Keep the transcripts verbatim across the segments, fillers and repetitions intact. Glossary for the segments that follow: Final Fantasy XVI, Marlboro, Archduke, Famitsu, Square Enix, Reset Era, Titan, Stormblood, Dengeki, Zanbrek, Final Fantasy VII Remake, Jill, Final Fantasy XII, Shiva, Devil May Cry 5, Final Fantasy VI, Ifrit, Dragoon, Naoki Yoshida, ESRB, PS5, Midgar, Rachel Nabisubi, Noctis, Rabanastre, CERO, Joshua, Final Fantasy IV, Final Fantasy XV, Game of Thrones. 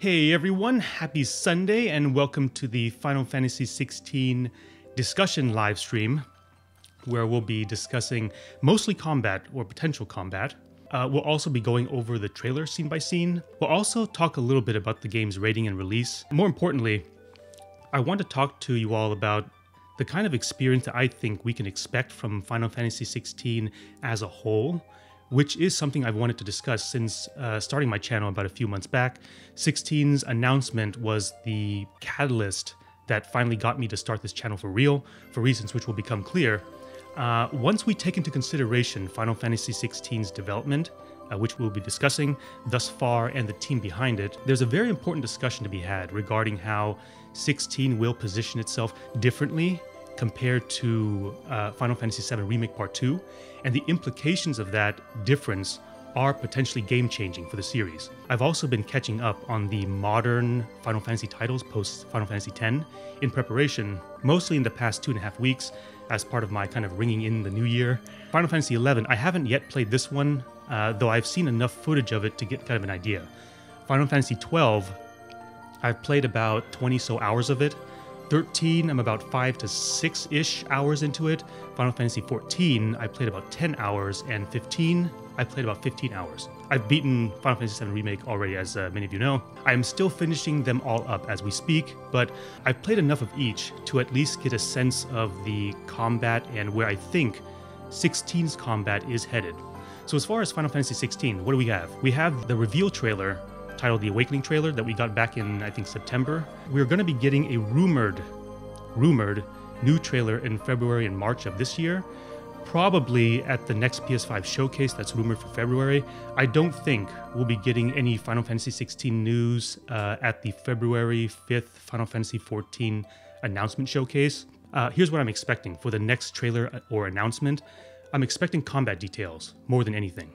Hey everyone, happy Sunday and welcome to the Final Fantasy sixteen discussion live stream, where we'll be discussing mostly combat or potential combat. Uh, we'll also be going over the trailer scene by scene. We'll also talk a little bit about the game's rating and release. More importantly, I want to talk to you all about the kind of experience that I think we can expect from Final Fantasy sixteen as a whole, which is something I've wanted to discuss since uh, starting my channel about a few months back. sixteen's announcement was the catalyst that finally got me to start this channel for real, for reasons which will become clear. Uh, once we take into consideration Final Fantasy sixteen's development, uh, which we'll be discussing thus far, and the team behind it, there's a very important discussion to be had regarding how sixteen will position itself differently compared to uh, Final Fantasy seven Remake Part two, and the implications of that difference are potentially game-changing for the series. I've also been catching up on the modern Final Fantasy titles post Final Fantasy ten in preparation, mostly in the past two and a half weeks, as part of my kind of ringing in the new year. Final Fantasy eleven, I haven't yet played this one, uh, though I've seen enough footage of it to get kind of an idea. Final Fantasy twelve, I've played about twenty so hours of it. thirteen, I'm about five to six-ish hours into it. Final Fantasy fourteen, I played about ten hours, and fifteen, I played about fifteen hours. I've beaten Final Fantasy seven Remake already, as uh, many of you know. I'm still finishing them all up as we speak, but I've played enough of each to at least get a sense of the combat and where I think sixteen's combat is headed. So as far as Final Fantasy sixteen, what do we have? We have the reveal trailer, titled The Awakening trailer, that we got back in, I think, September. We're going to be getting a rumored, rumored new trailer in February and March of this year, probably at the next P S five showcase that's rumored for February. I don't think we'll be getting any Final Fantasy sixteen news uh, at the February fifth Final Fantasy fourteen announcement showcase. Uh, here's what I'm expecting for the next trailer or announcement. I'm expecting combat details more than anything.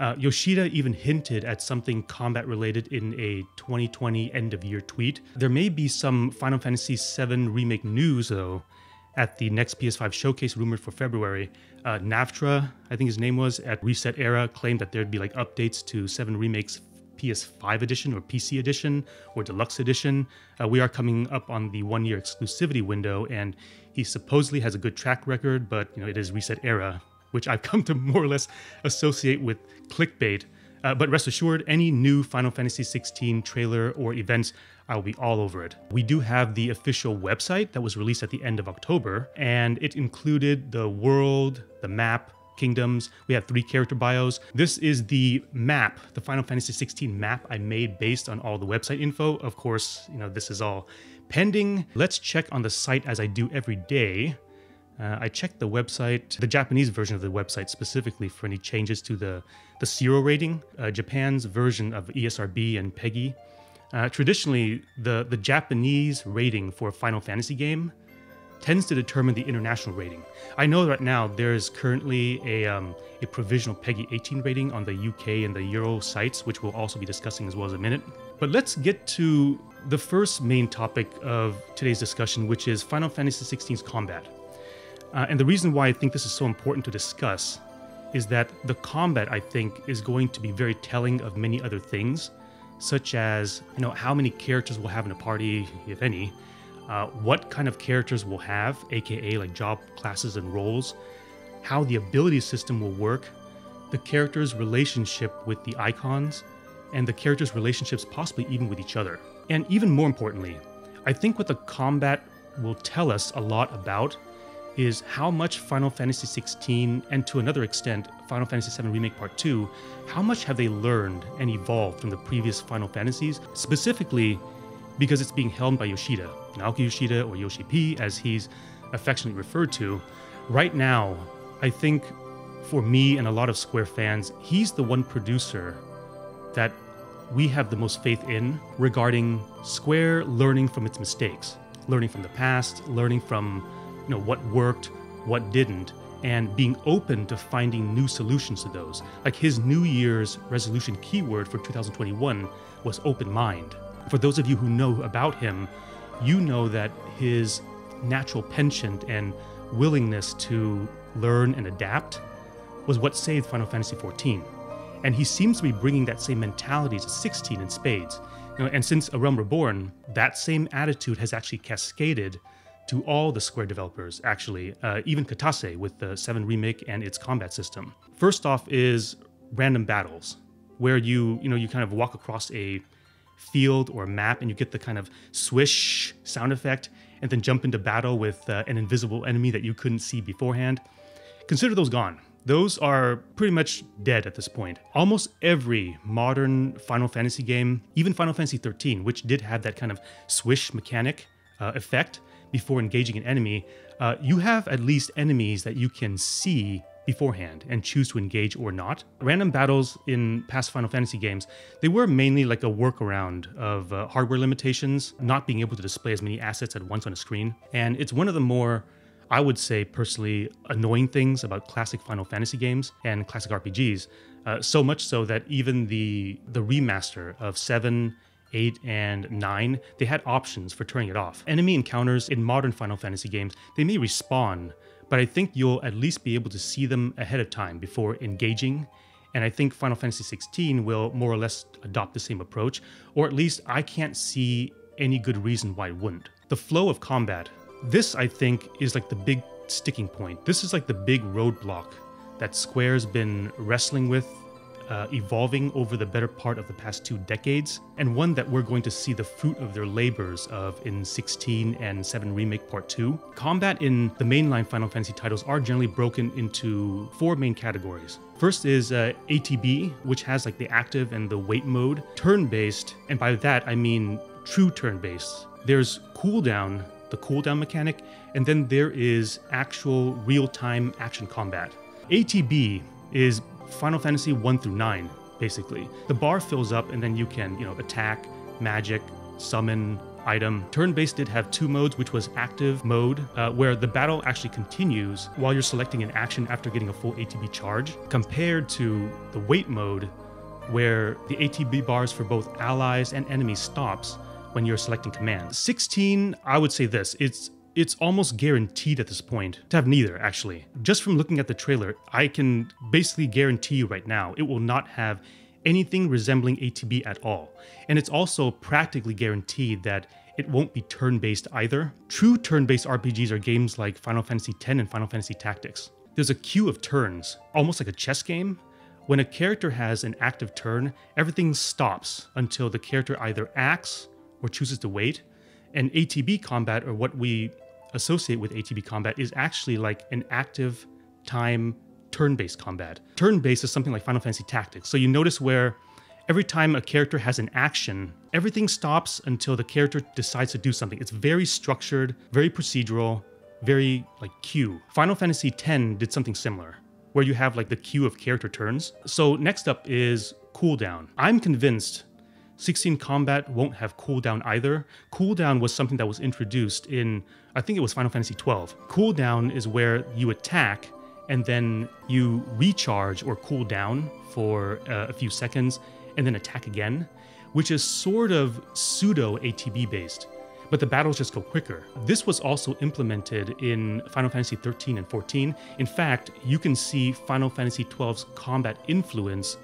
Uh, Yoshida even hinted at something combat-related in a twenty twenty end-of-year tweet. There may be some Final Fantasy seven Remake news, though, at the next P S five showcase rumored for February. Uh, Navtra, I think his name was, at Reset Era, claimed that there'd be like updates to seven Remake's P S five edition or P C edition or deluxe edition. Uh, we are coming up on the one-year exclusivity window, and he supposedly has a good track record, but you know, it is Reset Era, which I've come to more or less associate with clickbait. Uh, but rest assured, any new Final Fantasy sixteen trailer or events, I'll be all over it. We do have the official website that was released at the end of October, and it included the world, the map, kingdoms. We have three character bios. This is the map, the Final Fantasy sixteen map I made based on all the website info. Of course, you know, this is all pending. Let's check on the site as I do every day. Uh, I checked the website, the Japanese version of the website specifically, for any changes to the, the CERO rating, uh, Japan's version of E S R B and PEGI. Uh, traditionally, the, the Japanese rating for a Final Fantasy game tends to determine the international rating. I know right now there is currently a, um, a provisional PEGI eighteen rating on the U K and the Euro sites, which we'll also be discussing as well as a minute. But let's get to the first main topic of today's discussion, which is Final Fantasy sixteen's combat. Uh, and the reason why I think this is so important to discuss is that the combat, I think, is going to be very telling of many other things, such as, you know, how many characters we'll have in a party, if any, uh, what kind of characters we'll have, aka like job classes and roles, how the ability system will work, the characters' relationship with the icons, and the characters' relationships possibly even with each other. And even more importantly, I think what the combat will tell us a lot about is how much Final Fantasy sixteen, and to another extent, Final Fantasy seven Remake Part two, how much have they learned and evolved from the previous Final Fantasies, specifically because it's being helmed by Yoshida, Naoki Yoshida, or Yoshi P, as he's affectionately referred to. Right now, I think for me and a lot of Square fans, he's the one producer that we have the most faith in regarding Square learning from its mistakes, learning from the past, learning from You know, what worked, what didn't, and being open to finding new solutions to those. Like his New Year's resolution keyword for two thousand twenty-one was open mind. For those of you who know about him, you know that his natural penchant and willingness to learn and adapt was what saved Final Fantasy fourteen. And he seems to be bringing that same mentality to sixteen in spades. You know, and since A Realm Reborn, that same attitude has actually cascaded to all the Square developers, actually, uh, even Kitase with the seven Remake and its combat system. First off is random battles, where you, you know, you kind of walk across a field or a map and you get the kind of swish sound effect and then jump into battle with uh, an invisible enemy that you couldn't see beforehand. Consider those gone. Those are pretty much dead at this point. Almost every modern Final Fantasy game, even Final Fantasy thirteen, which did have that kind of swish mechanic uh, effect before engaging an enemy, uh, you have at least enemies that you can see beforehand and choose to engage or not. Random battles in past Final Fantasy games, they were mainly like a workaround of uh, hardware limitations, not being able to display as many assets at once on a screen. And it's one of the more, I would say personally, annoying things about classic Final Fantasy games and classic R P Gs, uh, so much so that even the, the remaster of seven, eight, and nine, they had options for turning it off. Enemy encounters in modern Final Fantasy games, they may respawn, but I think you'll at least be able to see them ahead of time before engaging. And I think Final Fantasy sixteen will more or less adopt the same approach, or at least I can't see any good reason why it wouldn't. The flow of combat. This, I think, is like the big sticking point. This is like the big roadblock that Square's been wrestling with, uh, evolving over the better part of the past two decades, and one that we're going to see the fruit of their labors of in sixteen and seven Remake Part two. Combat in the mainline Final Fantasy titles are generally broken into four main categories. First is uh, A T B, which has like the active and the wait mode, turn-based, and by that I mean true turn-based. There's cooldown, the cooldown mechanic, and then there is actual real-time action combat. A T B is Final Fantasy one through nine, basically. The bar fills up and then you can, you know, attack, magic, summon, item. Turn-based did have two modes, which was active mode, uh, where the battle actually continues while you're selecting an action after getting a full A T B charge, compared to the wait mode, where the A T B bars for both allies and enemies stops when you're selecting commands. sixteen, I would say this, it's it's almost guaranteed at this point to have neither, actually. Just from looking at the trailer, I can basically guarantee you right now, it will not have anything resembling A T B at all. And it's also practically guaranteed that it won't be turn-based either. True turn-based R P Gs are games like Final Fantasy X and Final Fantasy Tactics. There's a queue of turns, almost like a chess game. When a character has an active turn, everything stops until the character either acts or chooses to wait. And A T B combat, or what we associate with A T B combat, is actually like an active time turn-based combat. Turn-based is something like Final Fantasy Tactics. So you notice where every time a character has an action, everything stops until the character decides to do something. It's very structured, very procedural, very like queue. Final Fantasy X did something similar, where you have like the queue of character turns. So next up is cooldown. I'm convinced sixteen combat won't have cooldown either. Cooldown was something that was introduced in, I think it was Final Fantasy twelve. Cooldown is where you attack and then you recharge or cool down for uh, a few seconds and then attack again, which is sort of pseudo A T B based, but the battles just go quicker. This was also implemented in Final Fantasy thirteen and fourteen. In fact, you can see Final Fantasy twelve's combat influence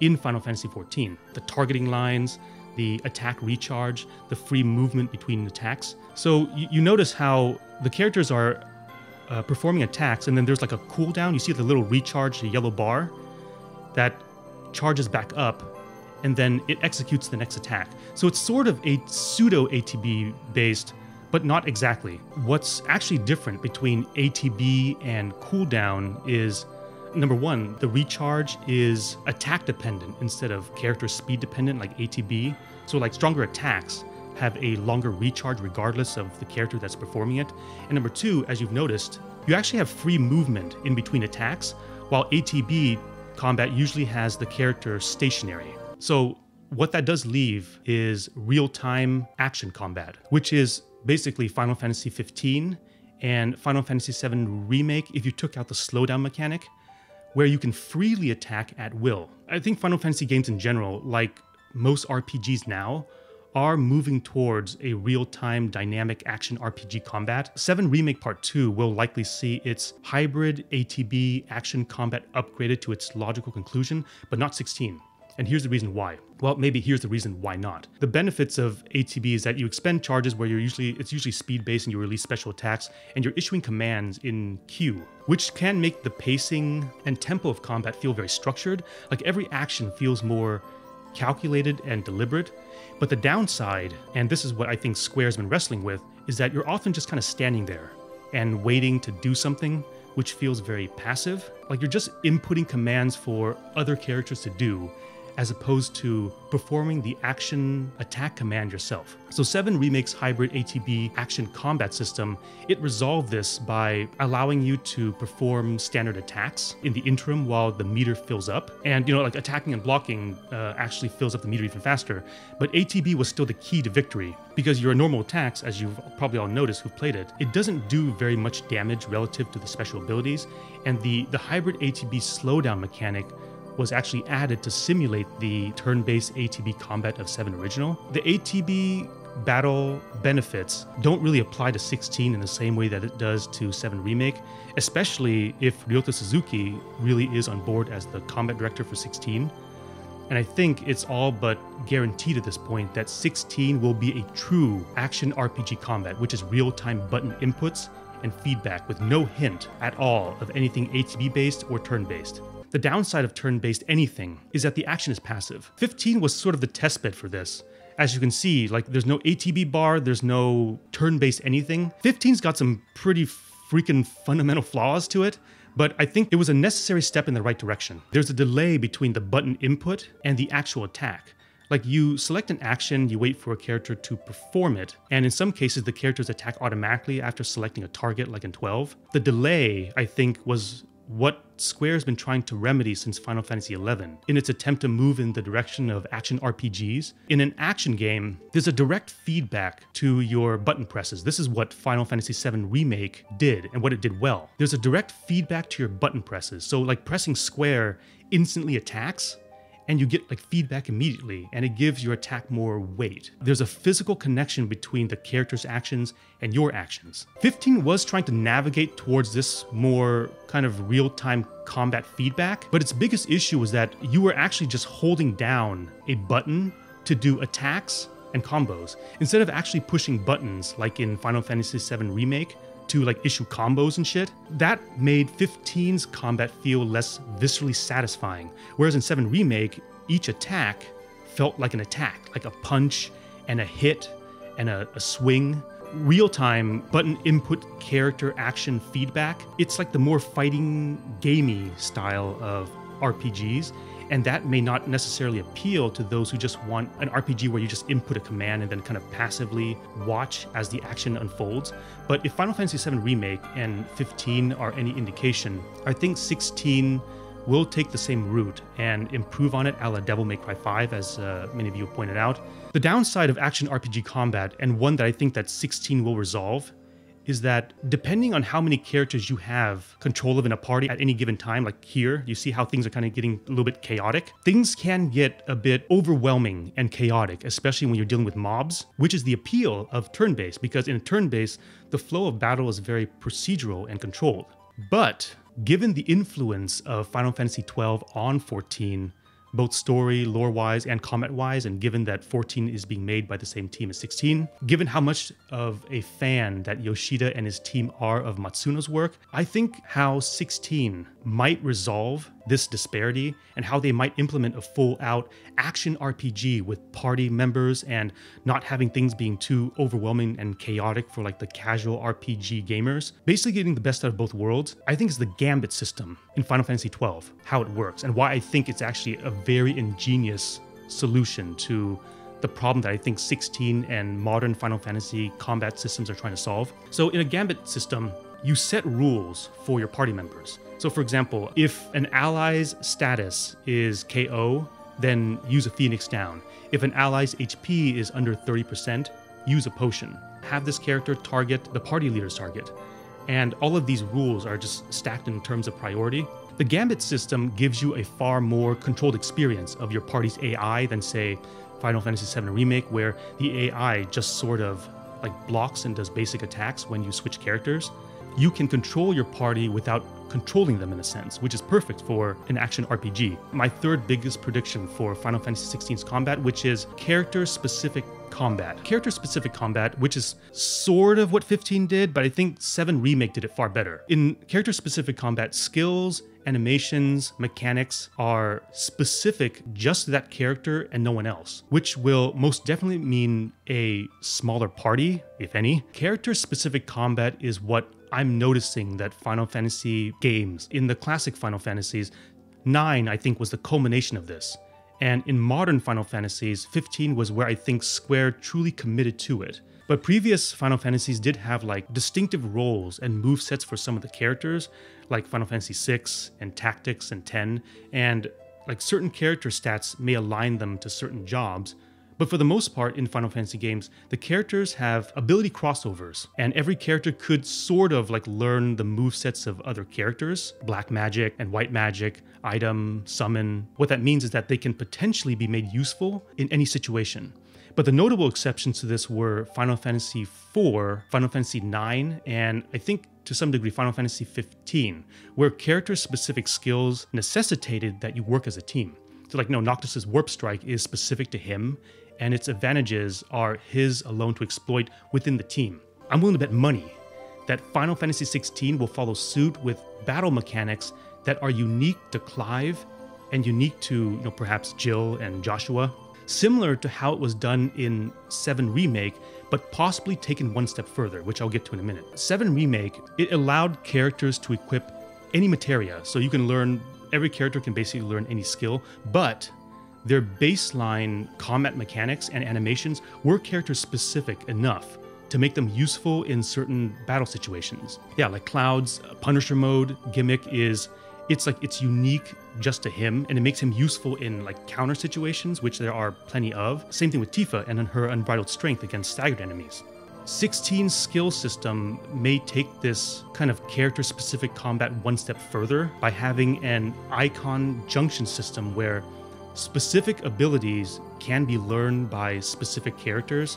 in Final Fantasy fourteen. The targeting lines, the attack recharge, the free movement between attacks. So you, you notice how the characters are uh, performing attacks and then there's like a cooldown. You see the little recharge, the yellow bar that charges back up and then it executes the next attack. So it's sort of a pseudo A T B based, but not exactly. What's actually different between A T B and cooldown is, number one, the recharge is attack dependent instead of character speed dependent like A T B. So like stronger attacks have a longer recharge regardless of the character that's performing it. And number two, as you've noticed, you actually have free movement in between attacks, while A T B combat usually has the character stationary. So what that does leave is real-time action combat, which is basically Final Fantasy fifteen and Final Fantasy seven Remake if you took out the slowdown mechanic, where you can freely attack at will. I think Final Fantasy games in general, like most R P Gs now, are moving towards a real-time dynamic action R P G combat, seven Remake Part two will likely see its hybrid A T B action combat upgraded to its logical conclusion, but not sixteen. And here's the reason why. Well, maybe here's the reason why not. The benefits of A T B is that you expend charges where you're usually, it's usually speed-based and you release special attacks, and you're issuing commands in queue, which can make the pacing and tempo of combat feel very structured. Like every action feels more calculated and deliberate. But the downside, and this is what I think Square's been wrestling with, is that you're often just kind of standing there and waiting to do something, which feels very passive. Like you're just inputting commands for other characters to do, as opposed to performing the action attack command yourself. So seven Remake's hybrid A T B action combat system, it resolved this by allowing you to perform standard attacks in the interim while the meter fills up. And you know, like attacking and blocking uh, actually fills up the meter even faster. But A T B was still the key to victory, because your normal attacks, as you've probably all noticed who've played it, it doesn't do very much damage relative to the special abilities. And the, the hybrid A T B slowdown mechanic was actually added to simulate the turn-based A T B combat of seven Original. The A T B battle benefits don't really apply to sixteen in the same way that it does to seven Remake, especially if Ryota Suzuki really is on board as the combat director for sixteen. And I think it's all but guaranteed at this point that sixteen will be a true action R P G combat, which is real-time button inputs and feedback with no hint at all of anything A T B-based or turn-based. The downside of turn-based anything is that the action is passive. fifteen was sort of the test bed for this. As you can see, like there's no A T B bar, there's no turn-based anything. fifteen's got some pretty freaking fundamental flaws to it, but I think it was a necessary step in the right direction. There's a delay between the button input and the actual attack. Like you select an action, you wait for a character to perform it, and in some cases the characters attack automatically after selecting a target, like in twelve. The delay, I think, was what Square has been trying to remedy since Final Fantasy eleven, in its attempt to move in the direction of action R P Gs. In an action game, there's a direct feedback to your button presses. This is what Final Fantasy seven Remake did and what it did well. There's a direct feedback to your button presses. So like pressing Square instantly attacks, and you get like feedback immediately, and it gives your attack more weight. There's a physical connection between the character's actions and your actions. fifteen was trying to navigate towards this more kind of real-time combat feedback, but its biggest issue was that you were actually just holding down a button to do attacks and combos, instead of actually pushing buttons like in Final Fantasy seven Remake, to like issue combos and shit. That made fifteen's combat feel less viscerally satisfying. Whereas in seven Remake, each attack felt like an attack, like a punch and a hit and a, a swing. Real-time button input character action feedback. It's like the more fighting gamey style of R P Gs. And that may not necessarily appeal to those who just want an R P G where you just input a command and then kind of passively watch as the action unfolds. But if Final Fantasy seven Remake and fifteen are any indication, I think sixteen will take the same route and improve on it a la Devil May Cry five, as uh, many of you pointed out. The downside of action R P G combat, and one that I think that sixteen will resolve, is that depending on how many characters you have control of in a party at any given time, like here, you see how things are kind of getting a little bit chaotic. Things can get a bit overwhelming and chaotic, especially when you're dealing with mobs, which is the appeal of turn-based, because in turn-based, the flow of battle is very procedural and controlled. But given the influence of Final Fantasy twelve on fourteen, both story, lore-wise, and combat-wise, and given that fourteen is being made by the same team as sixteen, given how much of a fan that Yoshida and his team are of Matsuno's work, I think how sixteen might resolve this disparity and how they might implement a full-out action R P G with party members and not having things being too overwhelming and chaotic for like the casual R P G gamers. Basically getting the best out of both worlds, I think, is the gambit system in Final Fantasy twelve, how it works, and why I think it's actually a very ingenious solution to the problem that I think sixteen and modern Final Fantasy combat systems are trying to solve. So in a gambit system, you set rules for your party members. So for example, if an ally's status is K O, then use a Phoenix down. If an ally's H P is under thirty percent, use a potion. Have this character target the party leader's target. And all of these rules are just stacked in terms of priority. The gambit system gives you a far more controlled experience of your party's A I than, say, Final Fantasy seven Remake, where the A I just sort of like blocks and does basic attacks when you switch characters. You can control your party without controlling them in a sense, which is perfect for an action R P G. My third biggest prediction for Final Fantasy sixteen's combat, which is character-specific combat. Character-specific combat, which is sort of what fifteen did, but I think seven Remake did it far better. In character-specific combat, skills, animations, mechanics are specific just to that character and no one else, which will most definitely mean a smaller party, if any. Character-specific combat is what I'm noticing that Final Fantasy games, in the classic Final Fantasies, nine I think was the culmination of this. And in modern Final Fantasies, fifteen was where I think Square truly committed to it. But previous Final Fantasies did have like distinctive roles and movesets for some of the characters, like Final Fantasy six and Tactics and ten, and like certain character stats may align them to certain jobs. But for the most part in Final Fantasy games, the characters have ability crossovers, and every character could sort of like learn the movesets of other characters, black magic and white magic, item, summon. What that means is that they can potentially be made useful in any situation. But the notable exceptions to this were Final Fantasy four, Final Fantasy nine, and I think to some degree Final Fantasy fifteen, where character-specific skills necessitated that you work as a team. So like, no, Noctis's Warp Strike is specific to him, and its advantages are his alone to exploit within the team. I'm willing to bet money that Final Fantasy sixteen will follow suit with battle mechanics that are unique to Clive and unique to, you know, perhaps Jill and Joshua, similar to how it was done in seven Remake, but possibly taken one step further, which I'll get to in a minute. seven Remake, it allowed characters to equip any materia, so you can learn, every character can basically learn any skill, but their baseline combat mechanics and animations were character-specific enough to make them useful in certain battle situations. Yeah, like Cloud's Punisher mode gimmick is, it's like, it's unique just to him, and it makes him useful in like counter situations, which there are plenty of. Same thing with Tifa and her unbridled strength against staggered enemies. sixteen's skill system may take this kind of character-specific combat one step further by having an icon junction system where specific abilities can be learned by specific characters,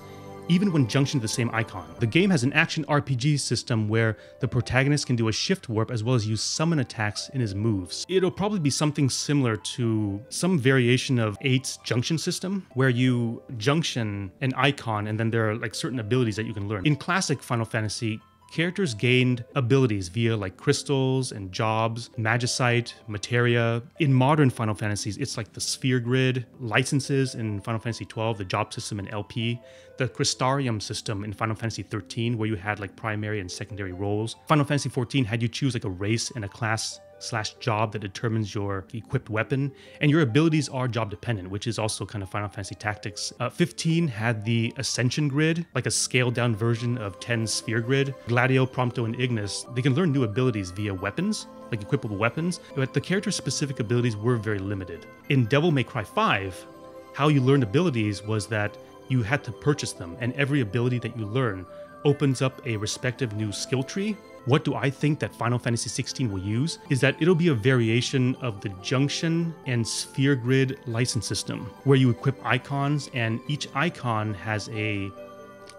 even when junctioned to the same icon. The game has an action R P G system where the protagonist can do a shift warp as well as use summon attacks in his moves. It'll probably be something similar to some variation of eight's junction system, where you junction an icon and then there are like certain abilities that you can learn. In classic Final Fantasy, characters gained abilities via like crystals and jobs, magicite, materia. In modern Final Fantasies, it's like the sphere grid, licenses in Final Fantasy twelve, the job system in L P, the Crystarium system in Final Fantasy thirteen, where you had like primary and secondary roles. Final Fantasy fourteen had you choose like a race and a class slash job that determines your equipped weapon, and your abilities are job dependent, which is also kind of Final Fantasy Tactics. Uh, fifteen had the Ascension Grid, like a scaled down version of ten's Sphere Grid. Gladio, Prompto, and Ignis, they can learn new abilities via weapons, like equipable weapons, but the character specific abilities were very limited. In Devil May Cry five, how you learned abilities was that you had to purchase them, and every ability that you learn opens up a respective new skill tree. What do I think that Final Fantasy sixteen will use is that it'll be a variation of the junction and sphere grid license system, where you equip icons and each icon has a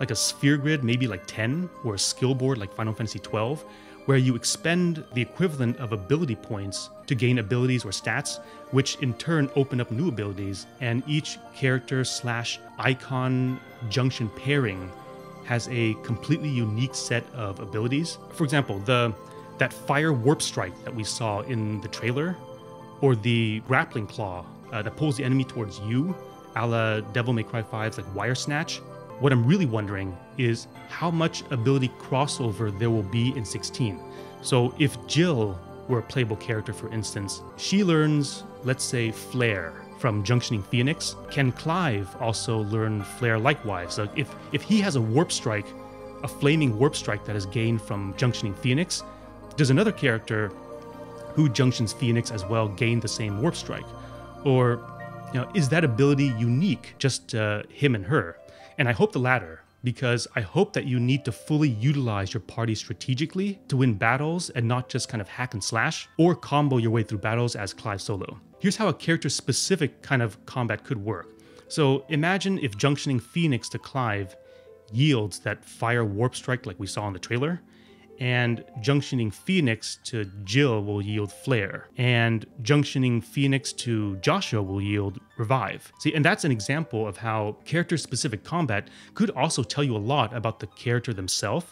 like a sphere grid, maybe like ten, or a skill board like Final Fantasy twelve, where you expend the equivalent of ability points to gain abilities or stats, which in turn open up new abilities, and each character slash icon junction pairing has a completely unique set of abilities. For example, the that fire warp strike that we saw in the trailer, or the grappling claw uh, that pulls the enemy towards you, a la Devil May Cry five's like wire snatch. What I'm really wondering is how much ability crossover there will be in sixteen. So if Jill were a playable character, for instance, she learns, let's say, flare from junctioning Phoenix. Can Clive also learn flare likewise? So if, if he has a warp strike, a flaming warp strike that is gained from junctioning Phoenix, does another character who junctions Phoenix as well gain the same warp strike? Or, you know, is that ability unique just to him and her? And I hope the latter, because I hope that you need to fully utilize your party strategically to win battles and not just kind of hack and slash or combo your way through battles as Clive solo. Here's how a character-specific kind of combat could work. So imagine if junctioning Phoenix to Clive yields that fire warp strike like we saw in the trailer, and junctioning Phoenix to Jill will yield Flare, and junctioning Phoenix to Joshua will yield Revive. See, and that's an example of how character-specific combat could also tell you a lot about the character themselves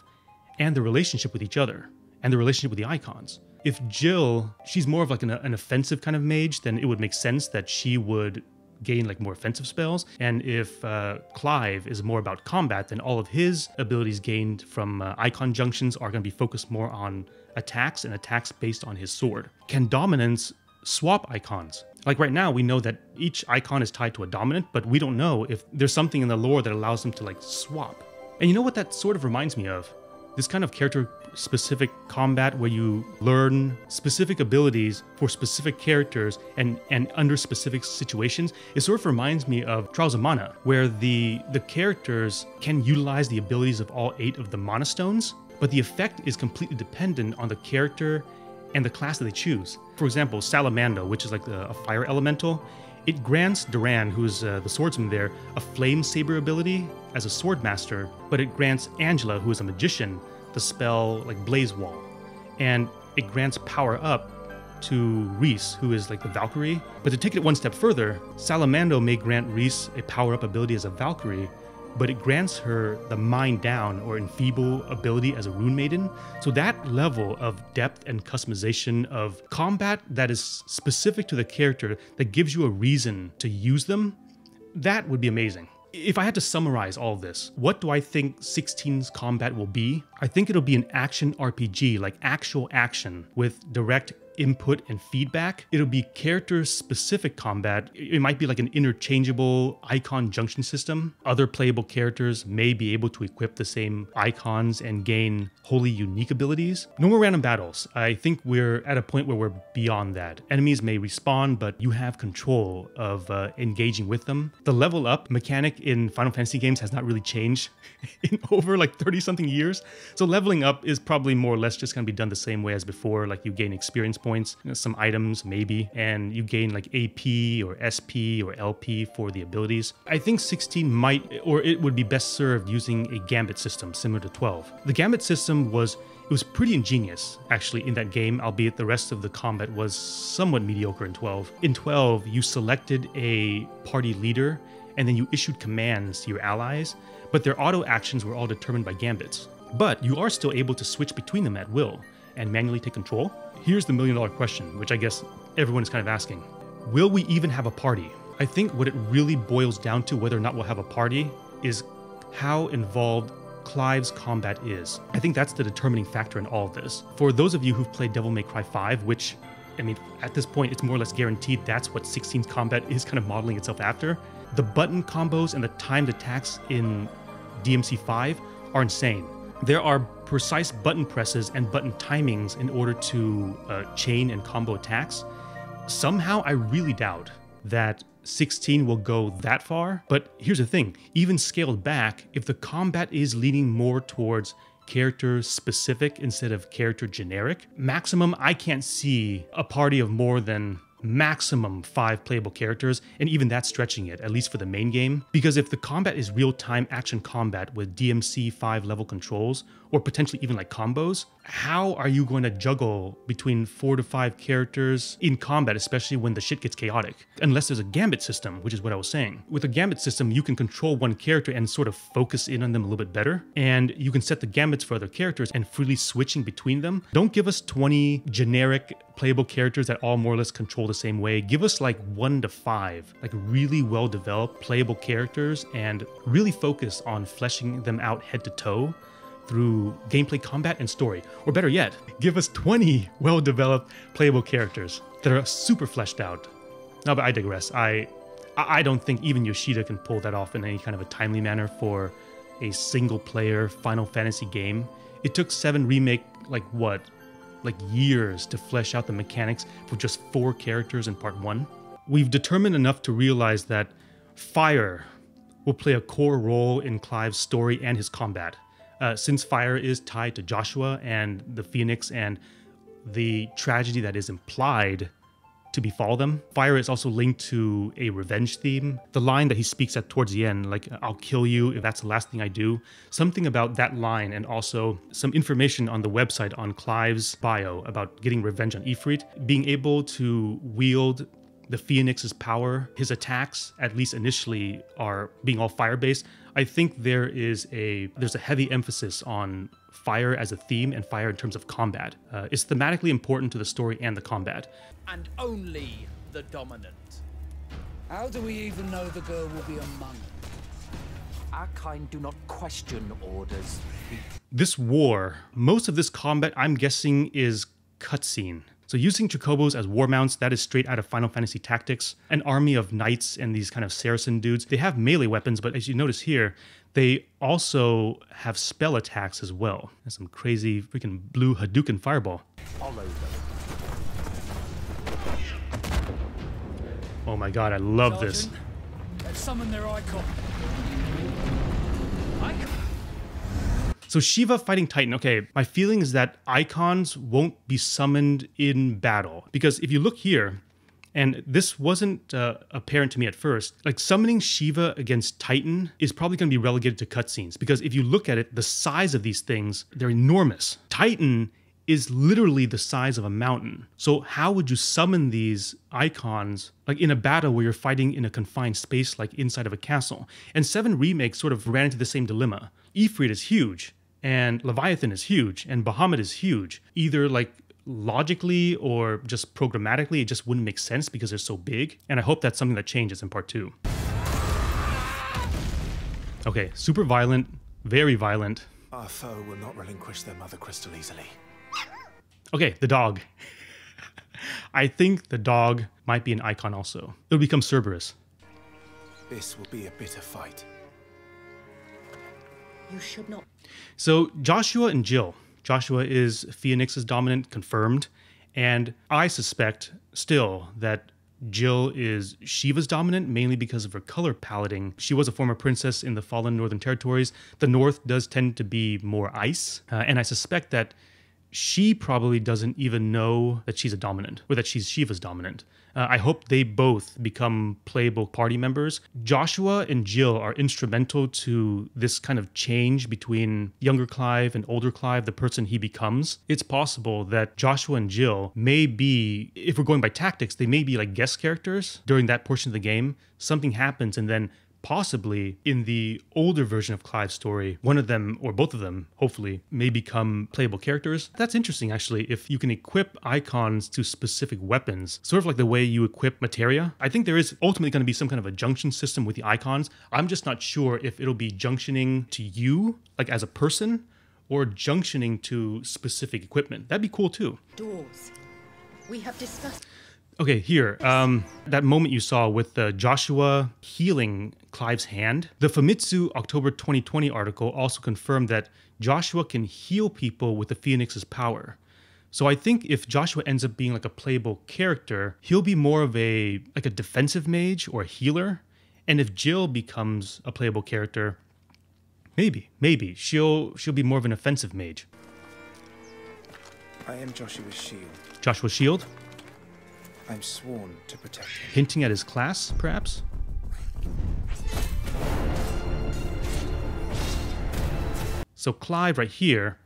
and the relationship with each other and the relationship with the icons. If Jill, she's more of like an, an offensive kind of mage, then it would make sense that she would gain like more offensive spells. And if uh, Clive is more about combat, then all of his abilities gained from uh, icon junctions are going to be focused more on attacks and attacks based on his sword. Can dominants swap icons? Like right now, we know that each icon is tied to a dominant, but we don't know if there's something in the lore that allows them to like swap. And you know what that sort of reminds me of? This kind of character-specific combat where you learn specific abilities for specific characters and, and under specific situations. It sort of reminds me of Trials of Mana, where the, the characters can utilize the abilities of all eight of the mana stones, but the effect is completely dependent on the character and the class that they choose. For example, Salamando, which is like a, a fire elemental, it grants Duran, who's uh, the swordsman there, a flame saber ability as a sword master, but it grants Angela, who is a magician, the spell like Blaze Wall. And it grants power up to Reese, who is like the Valkyrie. But to take it one step further, Salamando may grant Reese a power up ability as a Valkyrie, but it grants her the Mind Down or Enfeeble ability as a Rune Maiden. So that level of depth and customization of combat that is specific to the character that gives you a reason to use them, that would be amazing. If I had to summarize all of this, what do I think sixteen's combat will be? I think it'll be an action R P G, like actual action with direct input and feedback. It'll be character-specific combat. It might be like an interchangeable icon junction system. Other playable characters may be able to equip the same icons and gain wholly unique abilities. No more random battles. I think we're at a point where we're beyond that. Enemies may respawn, but you have control of uh, engaging with them. The level up mechanic in Final Fantasy games has not really changed in over like thirty something years. So leveling up is probably more or less just gonna be done the same way as before, like you gain experience points, you know, some items maybe, and you gain like A P or S P or L P for the abilities. I think sixteen might, or it would be best served using a gambit system similar to twelve. The gambit system was, it was pretty ingenious actually in that game, albeit the rest of the combat was somewhat mediocre in twelve. In twelve, you selected a party leader and then you issued commands to your allies, but their auto actions were all determined by gambits. But you are still able to switch between them at will and manually take control. Here's the million dollar question, which I guess everyone is kind of asking. Will we even have a party? I think what it really boils down to, whether or not we'll have a party, is how involved Clive's combat is. I think that's the determining factor in all of this. For those of you who've played Devil May Cry five, which, I mean, at this point, it's more or less guaranteed that's what sixteen's combat is kind of modeling itself after. The button combos and the timed attacks in D M C five are insane. There are precise button presses and button timings in order to uh, chain and combo attacks. Somehow, I really doubt that sixteen will go that far. But here's the thing, even scaled back, if the combat is leaning more towards character specific instead of character generic, maximum, I can't see a party of more than maximum five playable characters, and even that's stretching it, at least for the main game. Because if the combat is real-time action combat with D M C five level controls, or potentially even like combos, how are you going to juggle between four to five characters in combat, especially when the shit gets chaotic? Unless there's a gambit system, which is what I was saying. With a gambit system, you can control one character and sort of focus in on them a little bit better, and you can set the gambits for other characters and freely switching between them. Don't give us twenty generic playable characters that all more or less control the same way. Give us like one to five, like really well-developed playable characters, and really focus on fleshing them out head to toe through gameplay, combat, and story. Or better yet, give us twenty well-developed playable characters that are super fleshed out. No, but I digress. I, I don't think even Yoshida can pull that off in any kind of a timely manner for a single-player Final Fantasy game. It took seven Remake, like what, like years to flesh out the mechanics for just four characters in part one. We've determined enough to realize that fire will play a core role in Clive's story and his combat. Uh, since fire is tied to Joshua and the Phoenix and the tragedy that is implied to befall them. Fire is also linked to a revenge theme. The line that he speaks at towards the end, like, "I'll kill you if that's the last thing I do." Something about that line, and also some information on the website on Clive's bio about getting revenge on Ifrit, being able to wield the Phoenix's power, his attacks, at least initially, are being all fire-based. I think there is a there's a heavy emphasis on fire as a theme and fire in terms of combat. Uh, it's thematically important to the story and the combat. And only the dominant. How do we even know the girl will be among them? Our kind do not question orders. This war, most of this combat, I'm guessing, is cutscene. So using chocobos as war mounts, that is straight out of Final Fantasy Tactics. An army of knights and these kind of Saracen dudes, they have melee weapons, but as you notice here, they also have spell attacks as well. There's some crazy freaking blue Hadouken fireball. Oh my god, I love Sergeant, this. Let's summon their icon. Icon. So Shiva fighting Titan, okay, my feeling is that icons won't be summoned in battle. Because if you look here, and this wasn't uh, apparent to me at first, like summoning Shiva against Titan is probably gonna be relegated to cutscenes. Because if you look at it, the size of these things, they're enormous. Titan is literally the size of a mountain. So how would you summon these icons like in a battle where you're fighting in a confined space like inside of a castle? And Seven Remake sort of ran into the same dilemma. Ifrit is huge. And Leviathan is huge, and Bahamut is huge. Either like logically or just programmatically, it just wouldn't make sense because they're so big. And I hope that's something that changes in part two. Okay, super violent, very violent. Our foe will not relinquish their mother crystal easily. Okay, the dog. I think the dog might be an icon also. It'll become Cerberus. This will be a bitter fight. You should not. So Joshua and Jill. Joshua is Phoenix's dominant, confirmed. And I suspect still that Jill is Shiva's dominant, mainly because of her color paletting. She was a former princess in the fallen Northern Territories. The North does tend to be more ice. Uh, and I suspect that she probably doesn't even know that she's a dominant, or that she's Shiva's dominant. Uh, I hope they both become playable party members. Joshua and Jill are instrumental to this kind of change between younger Clive and older Clive, the person he becomes. It's possible that Joshua and Jill may be, if we're going by tactics, they may be like guest characters during that portion of the game. Something happens, and then possibly in the older version of Clive's story, one of them, or both of them, hopefully, may become playable characters. That's interesting, actually, if you can equip icons to specific weapons, sort of like the way you equip materia. I think there is ultimately going to be some kind of a junction system with the icons. I'm just not sure if it'll be junctioning to you, like as a person, or junctioning to specific equipment. That'd be cool, too. Doors. We have discussed... Okay, here, um, that moment you saw with uh, Joshua healing Clive's hand. The Famitsu October twenty twenty article also confirmed that Joshua can heal people with the Phoenix's power. So I think if Joshua ends up being like a playable character, he'll be more of a like a defensive mage or a healer. And if Jill becomes a playable character, maybe, maybe she'll she'll be more of an offensive mage. I am Joshua's shield. Joshua's shield? I'm sworn to protect him. Hinting at his class, perhaps? So Clive right here,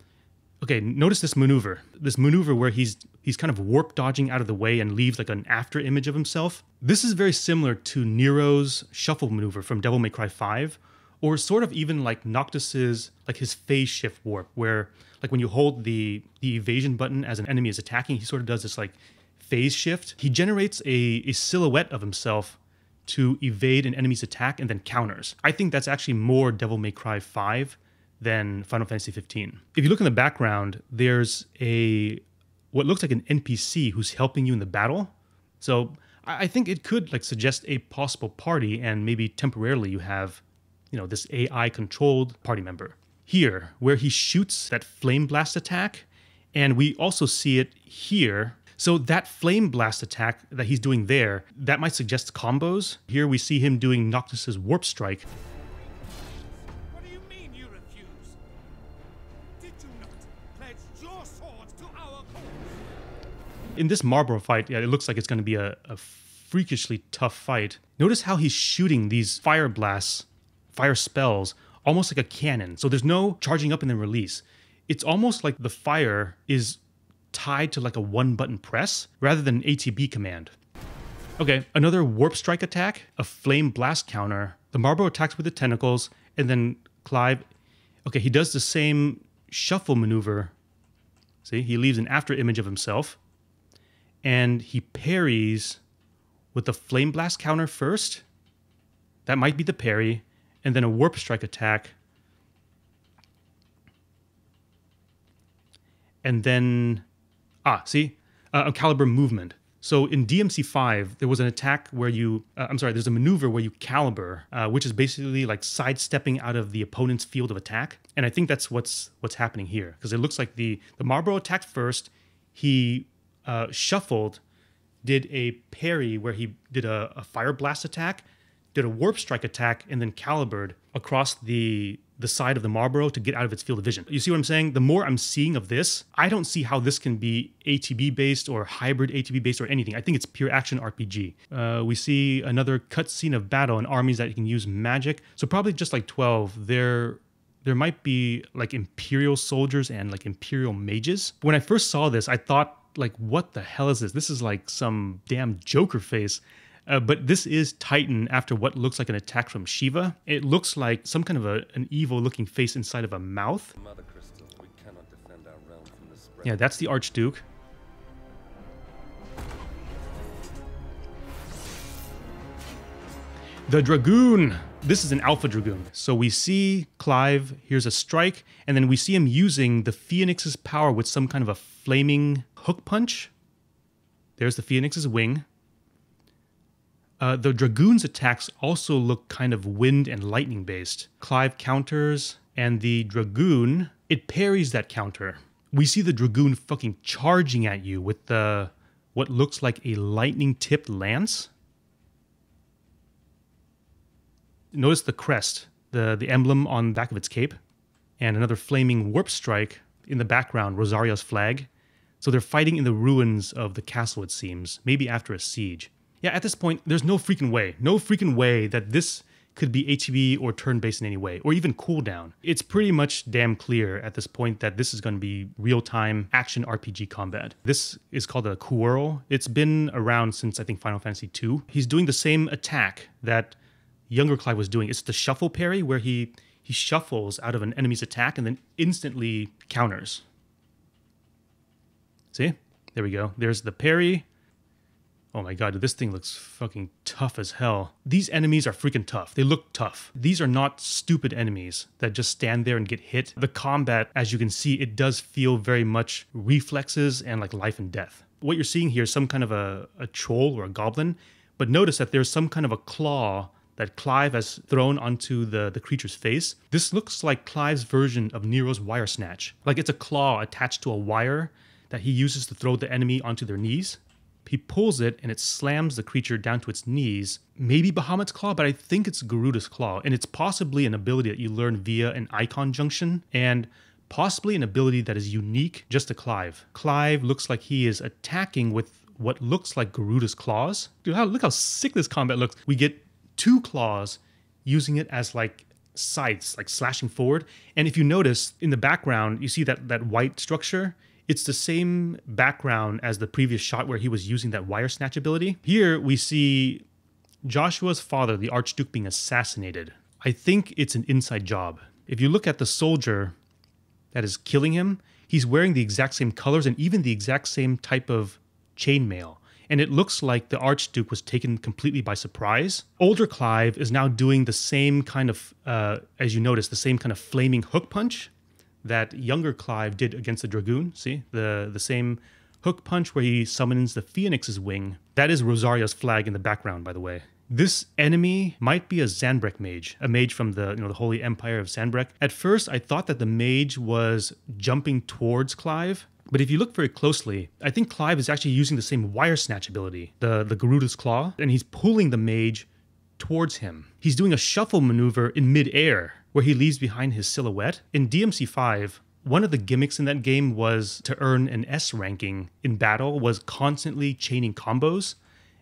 okay, notice this maneuver. This maneuver where he's he's kind of warp dodging out of the way and leaves like an after image of himself. This is very similar to Nero's shuffle maneuver from Devil May Cry five, or sort of even like Noctis's, like his phase shift warp, where like when you hold the, the evasion button as an enemy is attacking, he sort of does this like phase shift. He generates a, a silhouette of himself to evade an enemy's attack and then counters. I think that's actually more Devil May Cry five than Final Fantasy fifteen. If you look in the background, there's a what looks like an N P C who's helping you in the battle. So I think it could like suggest a possible party, and maybe temporarily you have, you know, this A I-controlled party member. Here, where he shoots that flame blast attack, and we also see it here. So that flame blast attack that he's doing there, that might suggest combos. Here we see him doing Noctis's warp strike. What do you mean you refuse? Did you not pledge your sword to our cause? In this Marlboro fight, yeah, it looks like it's going to be a, a freakishly tough fight. Notice how he's shooting these fire blasts, fire spells, almost like a cannon. So there's no charging up and then release. It's almost like the fire is tied to like a one-button press rather than an A T B command. Okay, another warp strike attack, a flame blast counter. The Marlboro attacks with the tentacles, and then Clive, okay, he does the same shuffle maneuver. See, he leaves an after image of himself, and he parries with the flame blast counter first. That might be the parry, and then a warp strike attack. And then, ah, see, uh, a caliber movement. So in D M C five, there was an attack where you, uh, I'm sorry, there's a maneuver where you caliber, uh, which is basically like sidestepping out of the opponent's field of attack. And I think that's what's what's happening here, because it looks like the, the Marlboro attacked first. He uh, shuffled, did a parry where he did a, a fire blast attack, did a warp strike attack, and then calibered across the the side of the Marlboro to get out of its field of vision. You see what I'm saying? The more I'm seeing of this, I don't see how this can be A T B-based or hybrid A T B-based or anything. I think it's pure action R P G. Uh, we see another cutscene of battle and armies that can use magic. So probably just like twelve, there, there might be like Imperial soldiers and like Imperial mages. When I first saw this, I thought like, what the hell is this? This is like some damn Joker face. Uh, but this is Titan after what looks like an attack from Shiva. It looks like some kind of a, an evil-looking face inside of a mouth. Mother Crystal, we cannot defend our realm from the spread. Yeah, that's the Archduke. The Dragoon! This is an Alpha Dragoon. So we see Clive, here's a strike, and then we see him using the Phoenix's power with some kind of a flaming hook punch. There's the Phoenix's wing. Uh, the Dragoon's attacks also look kind of wind and lightning based. Clive counters, and the Dragoon, it parries that counter. We see the Dragoon fucking charging at you with the what looks like a lightning-tipped lance. Notice the crest, the, the emblem on the back of its cape, and another flaming warp strike in the background, Rosaria's flag. So they're fighting in the ruins of the castle, it seems, maybe after a siege. Yeah, at this point, there's no freaking way, no freaking way that this could be A T B or turn-based in any way, or even cooldown. It's pretty much damn clear at this point that this is going to be real-time action R P G combat. This is called a Kuuro. It's been around since, I think, Final Fantasy two. He's doing the same attack that younger Clive was doing. It's the shuffle parry, where he, he shuffles out of an enemy's attack and then instantly counters. See? There we go. There's the parry. Oh my god, this thing looks fucking tough as hell. These enemies are freaking tough. They look tough. These are not stupid enemies that just stand there and get hit. The combat, as you can see, it does feel very much reflexes and like life and death. What you're seeing here is some kind of a, a troll or a goblin, but notice that there's some kind of a claw that Clive has thrown onto the, the creature's face. This looks like Clive's version of Nero's wire snatch. Like it's a claw attached to a wire that he uses to throw the enemy onto their knees. He pulls it, and it slams the creature down to its knees. Maybe Bahamut's Claw, but I think it's Garuda's Claw, and it's possibly an ability that you learn via an icon junction, and possibly an ability that is unique just to Clive. Clive looks like he is attacking with what looks like Garuda's claws. Dude, how, look how sick this combat looks. We get two claws using it as like scythes, like slashing forward. And if you notice, in the background, you see that, that white structure? It's the same background as the previous shot where he was using that wire snatch ability. Here we see Joshua's father, the Archduke, being assassinated. I think it's an inside job. If you look at the soldier that is killing him, he's wearing the exact same colors and even the exact same type of chainmail. And it looks like the Archduke was taken completely by surprise. Older Clive is now doing the same kind of, uh, as you notice, the same kind of flaming hook punch that younger Clive did against the Dragoon. See, the, the same hook punch where he summons the Phoenix's wing. That is Rosaria's flag in the background, by the way. This enemy might be a Zanbrek mage, a mage from the, you know, the Holy Empire of Zanbrek. At first, I thought that the mage was jumping towards Clive, but if you look very closely, I think Clive is actually using the same wire snatch ability, the, the Garuda's Claw, and he's pulling the mage towards him. He's doing a shuffle maneuver in midair, where he leaves behind his silhouette. In D M C five, One of the gimmicks in that game was to earn an S ranking in battle was constantly chaining combos,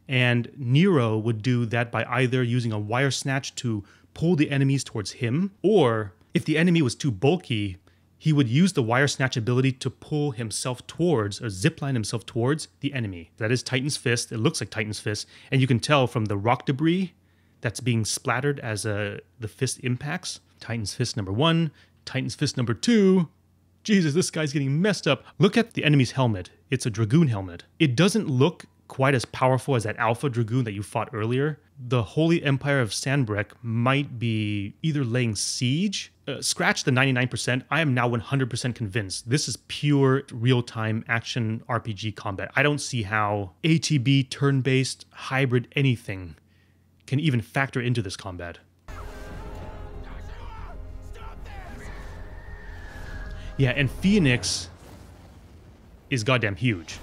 and Nero would do that by either using a wire snatch to pull the enemies towards him, or if the enemy was too bulky, he would use the wire snatch ability to pull himself towards, or zipline himself towards, the enemy. That is Titan's Fist. It looks like Titan's Fist, and you can tell from the rock debris that's being splattered as uh, the fist impacts. Titan's Fist number one, Titan's Fist number two. Jesus, this guy's getting messed up. Look at the enemy's helmet. It's a Dragoon helmet. It doesn't look quite as powerful as that Alpha Dragoon that you fought earlier. The Holy Empire of Sandbreck might be either laying siege. Uh, scratch the ninety-nine percent. I am now one hundred percent convinced. This is pure real-time action R P G combat. I don't see how A T B, turn-based, hybrid, anything can even factor into this combat. Yeah, and Phoenix is goddamn huge.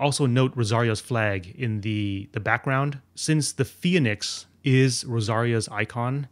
Also note Rosaria's flag in the, the background. Since the Phoenix is Rosaria's icon,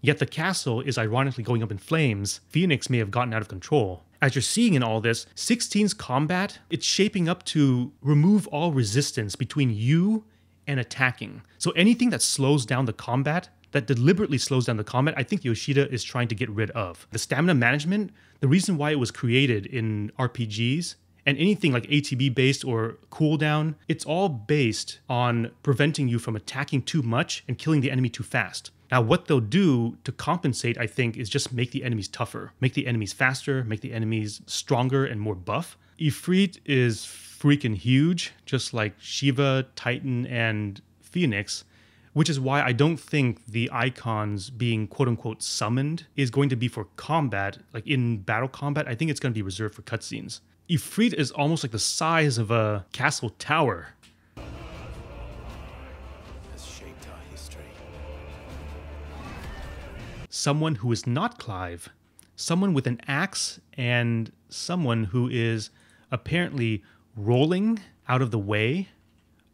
yet the castle is ironically going up in flames, Phoenix may have gotten out of control. As you're seeing in all this, sixteen's combat, it's shaping up to remove all resistance between you and attacking. So anything that slows down the combat, that deliberately slows down the combat, I think Yoshida is trying to get rid of. The stamina management, the reason why it was created in R P Gs, and anything like A T B-based or cooldown, it's all based on preventing you from attacking too much and killing the enemy too fast. Now, what they'll do to compensate, I think, is just make the enemies tougher, make the enemies faster, make the enemies stronger and more buff. Ifrit is freaking huge, just like Shiva, Titan, and Phoenix, which is why I don't think the icons being quote-unquote summoned is going to be for combat, like in battle combat. I think it's going to be reserved for cutscenes. Ifrit is almost like the size of a castle tower. Has shaped our history. Someone who is not Clive, someone with an axe, and someone who is apparently rolling out of the way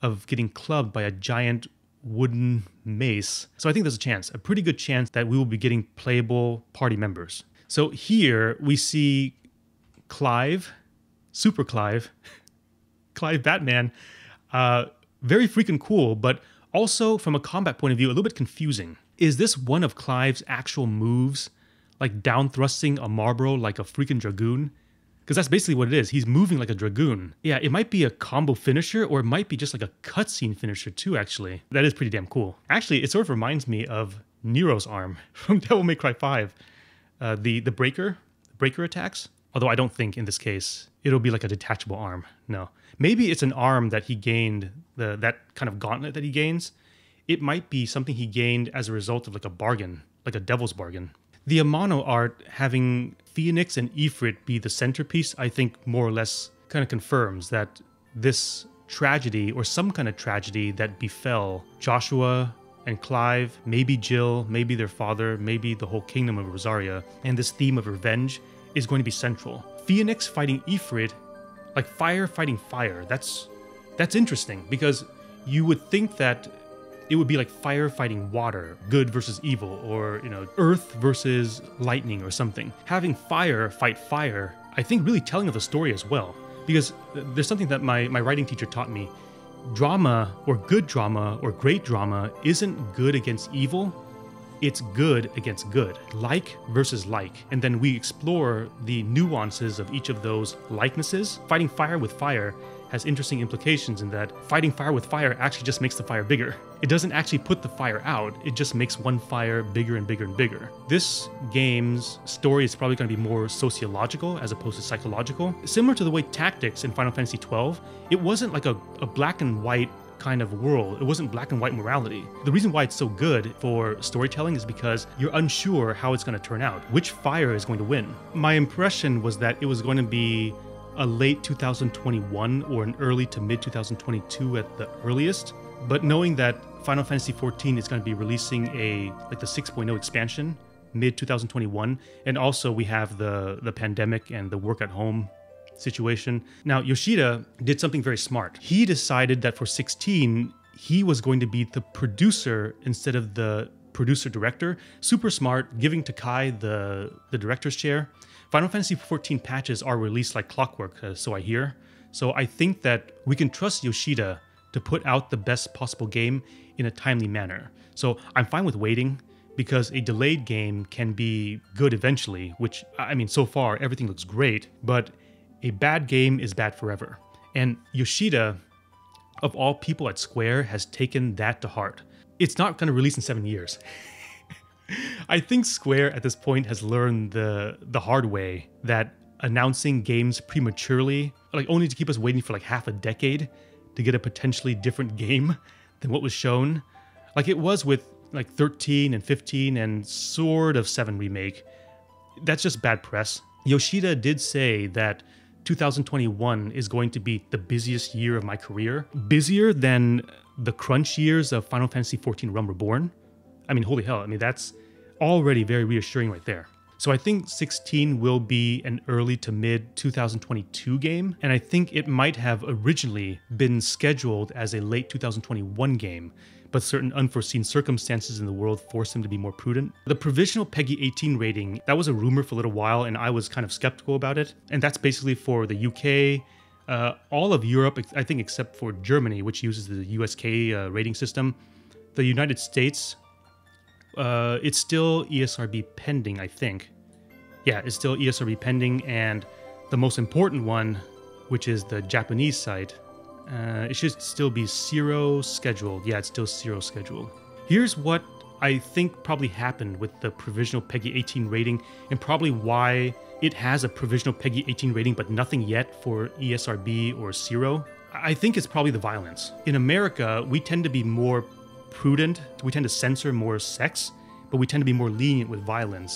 of getting clubbed by a giant wooden mace. So I think there's a chance, a pretty good chance, that we will be getting playable party members. So here we see Clive, Super Clive, Clive Batman, uh, very freaking cool, but also from a combat point of view, a little bit confusing. Is this one of Clive's actual moves, like down thrusting a Marlboro like a freaking Dragoon? Because that's basically what it is. He's moving like a Dragoon. Yeah, it might be a combo finisher, or it might be just like a cutscene finisher too, actually. That is pretty damn cool. Actually, it sort of reminds me of Nero's arm from Devil May Cry five. Uh, the, the breaker, breaker attacks. Although I don't think in this case it'll be like a detachable arm, no. Maybe it's an arm that he gained, the that kind of gauntlet that he gains. It might be something he gained as a result of like a bargain, like a devil's bargain. The Amano art, having Phoenix and Ifrit be the centerpiece, I think more or less kind of confirms that this tragedy, or some kind of tragedy that befell Joshua and Clive, maybe Jill, maybe their father, maybe the whole kingdom of Rosaria, and this theme of revenge is going to be central. Phoenix fighting Ifrit, like fire fighting fire, that's, that's interesting, because you would think that it would be like fire fighting water, good versus evil, or, you know, earth versus lightning or something. Having fire fight fire, I think, really telling of the story as well, because there's something that my, my writing teacher taught me. Drama, or good drama, or great drama, isn't good against evil, it's good against good. Like versus like, and then we explore the nuances of each of those likenesses. Fighting fire with fire has interesting implications in that fighting fire with fire actually just makes the fire bigger. It doesn't actually put the fire out, it just makes one fire bigger and bigger and bigger. This game's story is probably going to be more sociological as opposed to psychological. Similar to the way Tactics in Final Fantasy twelve, it wasn't like a, a black and white kind of world. It wasn't black and white morality. The reason why it's so good for storytelling is because you're unsure how it's going to turn out, which fire is going to win. My impression was that it was going to be a late two thousand twenty-one or an early to mid two thousand twenty-two at the earliest. But knowing that Final Fantasy fourteen is going to be releasing a like the six point oh expansion mid two thousand twenty-one, and also we have the the pandemic and the work at home situation. Now, Yoshida did something very smart. He decided that for sixteen, he was going to be the producer instead of the producer-director, super smart, giving Takai the, the director's chair. Final Fantasy fourteen patches are released like clockwork, uh, so I hear. So I think that we can trust Yoshida to put out the best possible game in a timely manner. So I'm fine with waiting, because a delayed game can be good eventually, which, I mean, so far everything looks great, but a bad game is bad forever. And Yoshida, of all people at Square, has taken that to heart. It's not going to release in seven years. I think Square at this point has learned the, the hard way that announcing games prematurely, like only to keep us waiting for like half a decade to get a potentially different game than what was shown, like it was with like thirteen and fifteen and sort of seven Remake, that's just bad press. Yoshida did say that two thousand twenty-one is going to be the busiest year of my career, busier than the crunch years of Final Fantasy fourteen Realm Reborn. I mean, holy hell, I mean, that's already very reassuring right there. So I think sixteen will be an early to mid two thousand twenty-two game, and I think it might have originally been scheduled as a late two thousand twenty-one game, but certain unforeseen circumstances in the world forced him to be more prudent. The provisional PEGI eighteen rating, that was a rumor for a little while, and I was kind of skeptical about it. And that's basically for the U K, uh, all of Europe, I think except for Germany, which uses the U S K uh, rating system. The United States, uh, it's still E S R B pending, I think. Yeah, it's still E S R B pending, and the most important one, which is the Japanese site, Uh, it should still be CERO scheduled. Yeah, it's still CERO scheduled. Here's what I think probably happened with the provisional PEGI eighteen rating, and probably why it has a provisional PEGI eighteen rating but nothing yet for E S R B or CERO. I think it's probably the violence. In America, we tend to be more prudent. We tend to censor more sex, but we tend to be more lenient with violence.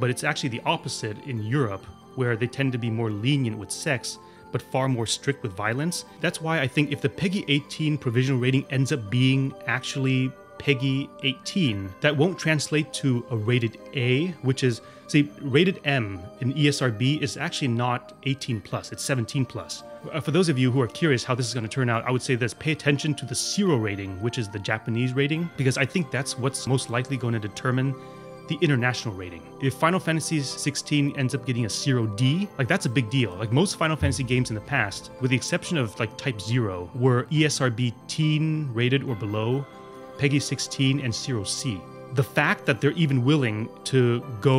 But it's actually the opposite in Europe, where they tend to be more lenient with sex, but far more strict with violence. That's why I think if the PEGI eighteen provisional rating ends up being actually PEGI eighteen, that won't translate to a rated A, which is, see, rated M in E S R B is actually not eighteen plus, it's seventeen plus. For those of you who are curious how this is going to turn out, I would say this: pay attention to the CERO rating, which is the Japanese rating, because I think that's what's most likely going to determine the international rating. If Final Fantasy sixteen ends up getting a CERO D, like that's a big deal. Like most Final Fantasy games in the past, with the exception of like Type zero, were E S R B teen rated or below, PEGI sixteen and CERO C. The fact that they're even willing to go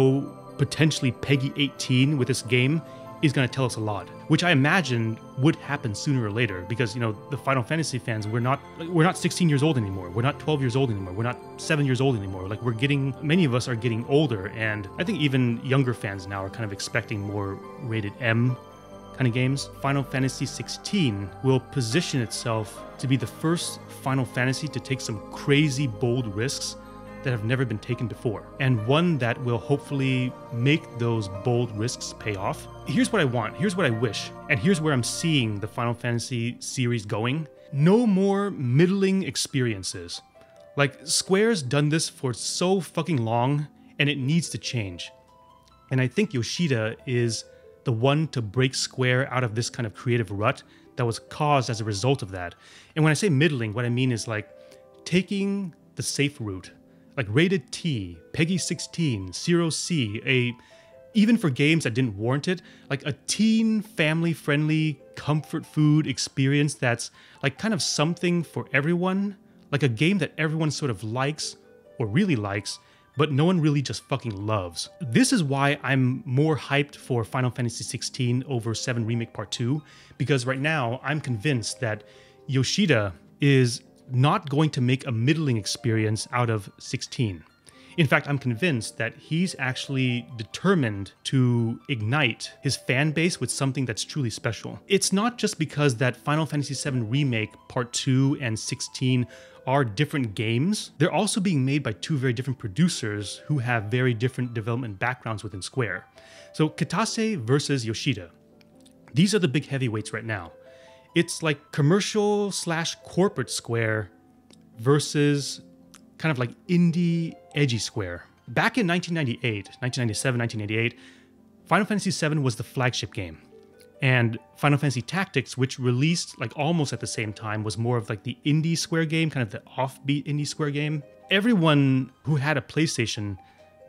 potentially PEGI eighteen with this game is gonna tell us a lot, which I imagine would happen sooner or later, because you know, the Final Fantasy fans, we're not we're not sixteen years old anymore, we're not twelve years old anymore, we're not seven years old anymore. Like we're getting, many of us are getting older, and I think even younger fans now are kind of expecting more rated M kind of games. Final Fantasy sixteen will position itself to be the first Final Fantasy to take some crazy bold risks that have never been taken before, and one that will hopefully make those bold risks pay off. Here's what I want, here's what I wish, and here's where I'm seeing the Final Fantasy series going. No more middling experiences. Like, Square's done this for so fucking long, and it needs to change. And I think Yoshida is the one to break Square out of this kind of creative rut that was caused as a result of that. And when I say middling, what I mean is like taking the safe route. Like rated T, PEGI sixteen, CERO C, a, even for games that didn't warrant it, like a teen family-friendly comfort food experience that's like kind of something for everyone, like a game that everyone sort of likes or really likes, but no one really just fucking loves. This is why I'm more hyped for Final Fantasy sixteen over seven Remake Part two, because right now I'm convinced that Yoshida is not going to make a middling experience out of sixteen. In fact, I'm convinced that he's actually determined to ignite his fan base with something that's truly special. It's not just because that Final Fantasy seven Remake Part two and sixteen are different games. They're also being made by two very different producers who have very different development backgrounds within Square. So Kitase versus Yoshida. These are the big heavyweights right now. It's like commercial slash corporate Square versus kind of like indie edgy Square. Back in nineteen ninety-eight, nineteen ninety-seven, nineteen ninety-eight, Final Fantasy seven was the flagship game. And Final Fantasy Tactics, which released like almost at the same time, was more of like the indie Square game, kind of the offbeat indie Square game. everyone who had a PlayStation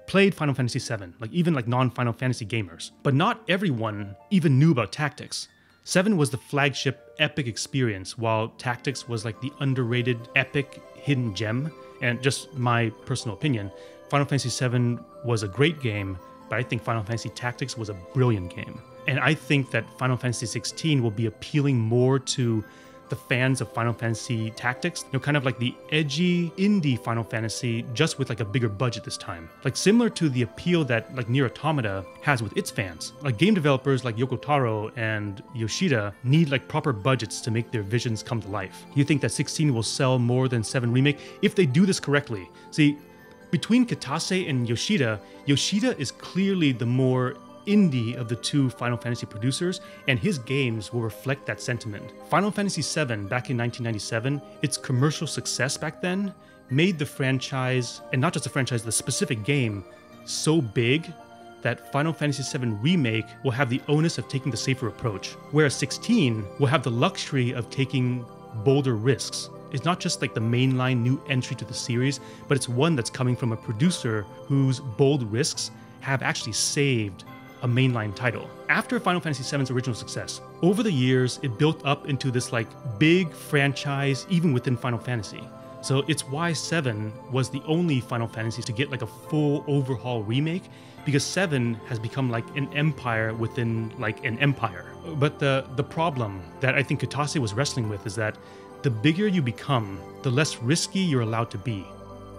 played Final Fantasy seven, like even like non-Final Fantasy gamers. But not everyone even knew about Tactics. seven was the flagship epic experience, while Tactics was like the underrated epic hidden gem. And just my personal opinion, Final Fantasy seven was a great game, but I think Final Fantasy Tactics was a brilliant game. And I think that Final Fantasy sixteen will be appealing more to the fans of Final Fantasy Tactics, you know, kind of like the edgy indie Final Fantasy, just with like a bigger budget this time. Like similar to the appeal that like Nier Automata has with its fans. Like game developers like Yoko Taro and Yoshida need like proper budgets to make their visions come to life. You think that sixteen will sell more than seven Remake if they do this correctly? See, between Kitase and Yoshida, Yoshida is clearly the more indie of the two Final Fantasy producers, and his games will reflect that sentiment. Final Fantasy seven back in nineteen ninety-seven, its commercial success back then made the franchise, and not just the franchise, the specific game, so big that Final Fantasy seven Remake will have the onus of taking the safer approach, whereas sixteen will have the luxury of taking bolder risks. It's not just like the mainline new entry to the series, but it's one that's coming from a producer whose bold risks have actually saved a mainline title. After Final Fantasy seven's original success, over the years, it built up into this like big franchise even within Final Fantasy. So it's why seven was the only Final Fantasy to get like a full overhaul remake, because seven has become like an empire within like an empire. But the, the problem that I think Kitase was wrestling with is that the bigger you become, the less risky you're allowed to be.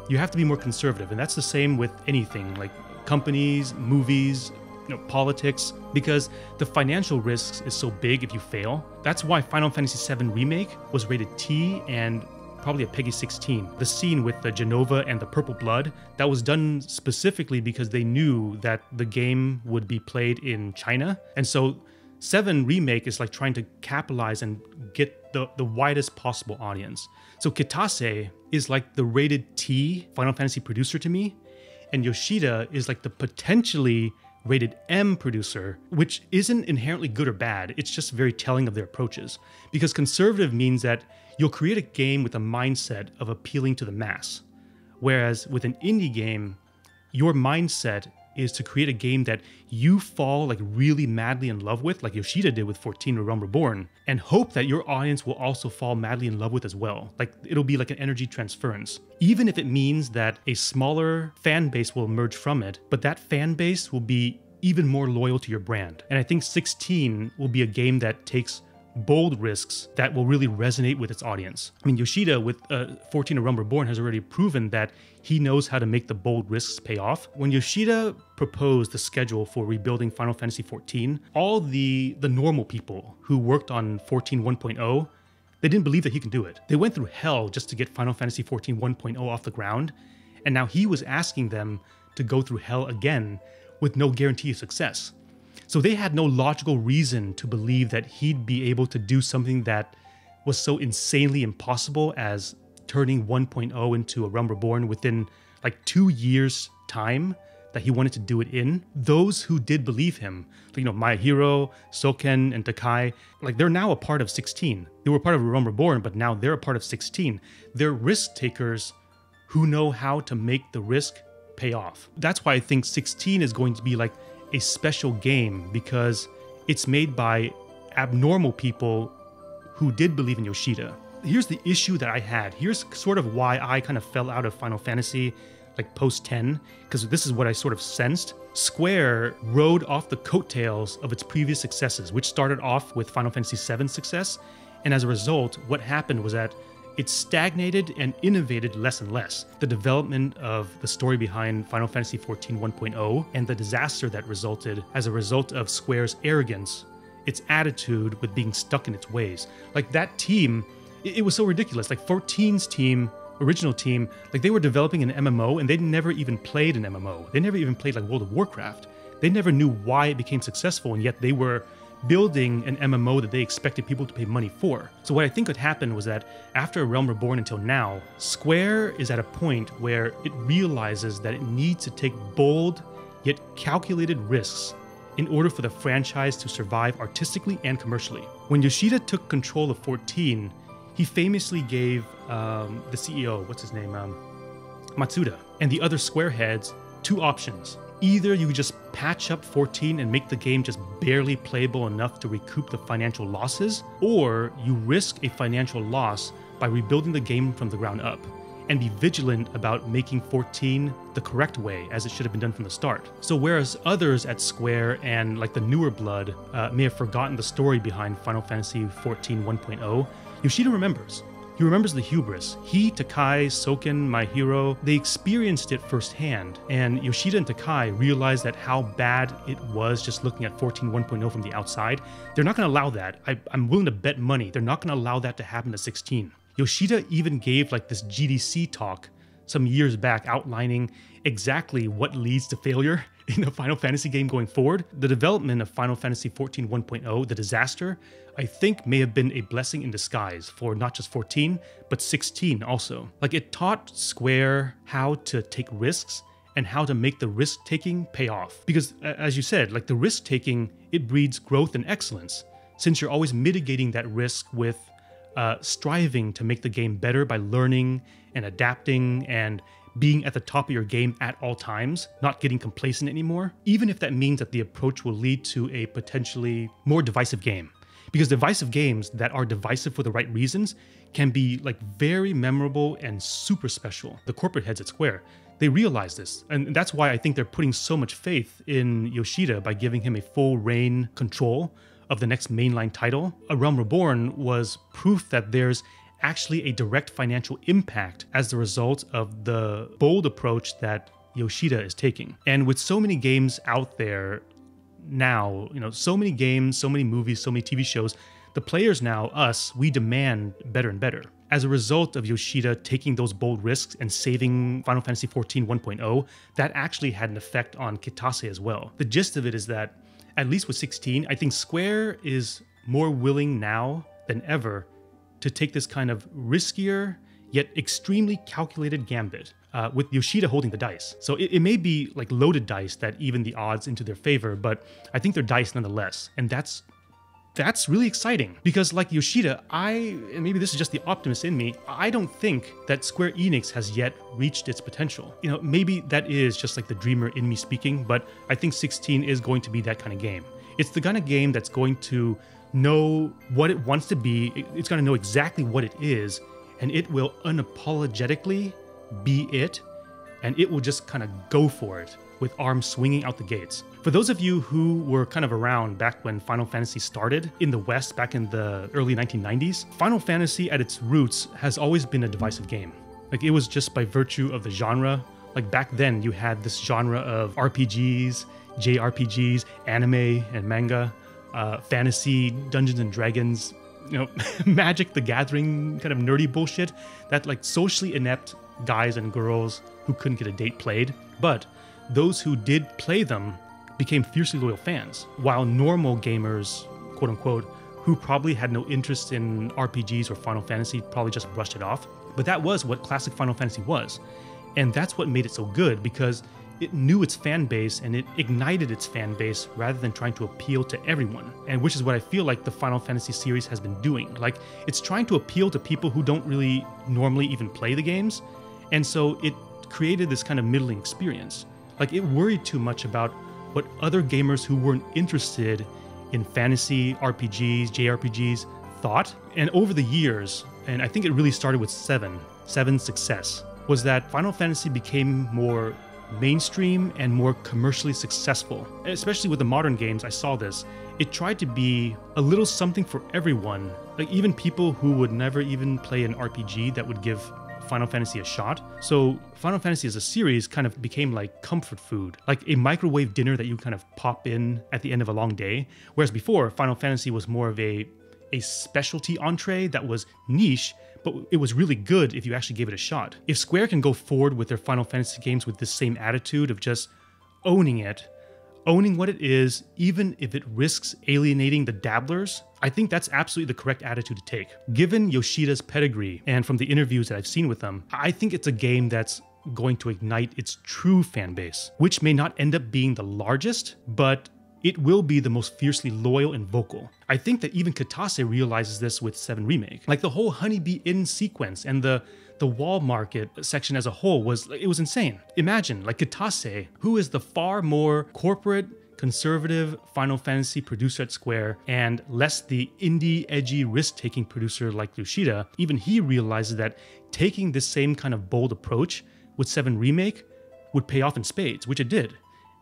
You have to be more conservative, and that's the same with anything, like companies, movies, you know, politics, because the financial risks is so big if you fail. That's why Final Fantasy seven Remake was rated T and probably a PEGI sixteen. The scene with the Genova and the Purple Blood, that was done specifically because they knew that the game would be played in China. And so seven Remake is like trying to capitalize and get the, the widest possible audience. So Kitase is like the rated T Final Fantasy producer to me, and Yoshida is like the potentially rated M producer, which isn't inherently good or bad, it's just very telling of their approaches. Because conservative means that you'll create a game with a mindset of appealing to the mass. Whereas with an indie game, your mindset is to create a game that you fall like really madly in love with, like Yoshida did with fourteen or Realm Reborn, and hope that your audience will also fall madly in love with as well. Like it'll be like an energy transference, even if it means that a smaller fan base will emerge from it, but that fan base will be even more loyal to your brand. And I think sixteen will be a game that takes bold risks that will really resonate with its audience. I mean, Yoshida with uh, fourteen A Realm Reborn has already proven that he knows how to make the bold risks pay off. When Yoshida proposed the schedule for rebuilding Final Fantasy fourteen, all the, the normal people who worked on fourteen one point oh, they didn't believe that he can do it. They went through hell just to get Final Fantasy fourteen one point oh off the ground, and now he was asking them to go through hell again with no guarantee of success. So they had no logical reason to believe that he'd be able to do something that was so insanely impossible as turning one point oh into a Realm Reborn within like two years time that he wanted to do it in. Those who did believe him, like, you know, My Hero, Soken, and Takai, like they're now a part of sixteen. They were part of Realm Reborn, but now they're a part of sixteen. They're risk takers who know how to make the risk pay off. That's why I think sixteen is going to be like a special game, because it's made by abnormal people who did believe in Yoshida. Here's the issue that I had. Here's sort of why I kind of fell out of Final Fantasy like post ten, because this is what I sort of sensed. Square rode off the coattails of its previous successes, which started off with Final Fantasy seven's success, and as a result, what happened was that it stagnated and innovated less and less. The development of the story behind Final Fantasy fourteen one point oh and the disaster that resulted as a result of Square's arrogance, its attitude with being stuck in its ways. Like that team, it was so ridiculous. Like fourteen's team, original team, like they were developing an M M O and they'd never even played an M M O. They never even played like World of Warcraft. They never knew why it became successful, and yet they were building an M M O that they expected people to pay money for. So what I think would happen was that after Realm Reborn until now, Square is at a point where it realizes that it needs to take bold yet calculated risks in order for the franchise to survive artistically and commercially. When Yoshida took control of fourteen, he famously gave um, the C E O, what's his name? Um, Matsuda, and the other squareheads two options. Either you just patch up fourteen and make the game just barely playable enough to recoup the financial losses, or you risk a financial loss by rebuilding the game from the ground up, and be vigilant about making fourteen the correct way as it should have been done from the start. So whereas others at Square and like the newer blood uh, may have forgotten the story behind Final Fantasy fourteen one point oh, Yoshida remembers. He remembers the hubris. He, Takai, Soken, my hero, they experienced it firsthand, and Yoshida and Takai realized that how bad it was just looking at fourteen one point oh from the outside. They're not gonna allow that. I, I'm willing to bet money. They're not gonna allow that to happen to sixteen. Yoshida even gave like this G D C talk some years back outlining exactly what leads to failure in a Final Fantasy game going forward. The development of Final Fantasy fourteen one point oh, the disaster, I think may have been a blessing in disguise for not just fourteen, but sixteen also. Like it taught Square how to take risks and how to make the risk-taking pay off. Because as you said, like the risk-taking, it breeds growth and excellence since you're always mitigating that risk with Uh, striving to make the game better by learning and adapting and being at the top of your game at all times, not getting complacent anymore, even if that means that the approach will lead to a potentially more divisive game. Because divisive games that are divisive for the right reasons can be like very memorable and super special. The corporate heads at Square, they realize this, and that's why I think they're putting so much faith in Yoshida by giving him a full reign control of the next mainline title. A Realm Reborn was proof that there's actually a direct financial impact as the result of the bold approach that Yoshida is taking. And with so many games out there now, you know, so many games, so many movies, so many T V shows, the players now, us, we demand better and better. As a result of Yoshida taking those bold risks and saving Final Fantasy fourteen one point oh, that actually had an effect on Kitase as well. The gist of it is that at least with sixteen, I think Square is more willing now than ever to take this kind of riskier, yet extremely calculated gambit, uh, with Yoshida holding the dice. So it, it may be like loaded dice that even the odds into their favor, but I think they're dice nonetheless. And that's that's really exciting because like Yoshida, I, and maybe this is just the optimist in me, I don't think that Square Enix has yet reached its potential. You know, maybe that is just like the dreamer in me speaking, but I think sixteen is going to be that kind of game. It's the kind of game that's going to know what it wants to be, it's going to know exactly what it is, and it will unapologetically be it, and it will just kind of go for it with arms swinging out the gates. For those of you who were kind of around back when Final Fantasy started in the West back in the early nineteen nineties, Final Fantasy at its roots has always been a divisive game. Like it was just by virtue of the genre. Like back then you had this genre of R P Gs, J R P Gs, anime and manga, uh, fantasy, Dungeons and Dragons, you know, Magic the Gathering kind of nerdy bullshit that like socially inept guys and girls who couldn't get a date played. But those who did play them became fiercely loyal fans, while normal gamers, quote unquote, who probably had no interest in R P Gs or Final Fantasy probably just brushed it off. But that was what classic Final Fantasy was. And that's what made it so good because it knew its fan base and it ignited its fan base rather than trying to appeal to everyone. And which is what I feel like the Final Fantasy series has been doing. Like it's trying to appeal to people who don't really normally even play the games. And so it created this kind of middling experience. Like it worried too much about what other gamers who weren't interested in fantasy, R P Gs, J R P Gs thought. And over the years, and I think it really started with seven, seven's success, was that Final Fantasy became more mainstream and more commercially successful. Especially with the modern games, I saw this. It tried to be a little something for everyone. Like even people who would never even play an R P G that would give Final Fantasy a shot. So Final Fantasy as a series kind of became like comfort food, like a microwave dinner that you kind of pop in at the end of a long day. Whereas before, Final Fantasy was more of a, a specialty entree that was niche, but it was really good if you actually gave it a shot. If Square can go forward with their Final Fantasy games with this same attitude of just owning it, owning what it is, even if it risks alienating the dabblers, I think that's absolutely the correct attitude to take. Given Yoshida's pedigree and from the interviews that I've seen with them, I think it's a game that's going to ignite its true fan base, which may not end up being the largest, but it will be the most fiercely loyal and vocal. I think that even Kitase realizes this with seven Remake. Like the whole Honeybee Inn sequence and the the wall market section as a whole was, it was insane. Imagine, like Kitase, who is the far more corporate, conservative Final Fantasy producer at Square, and less the indie, edgy, risk-taking producer like Yoshida, even he realizes that taking this same kind of bold approach with seven Remake would pay off in spades, which it did.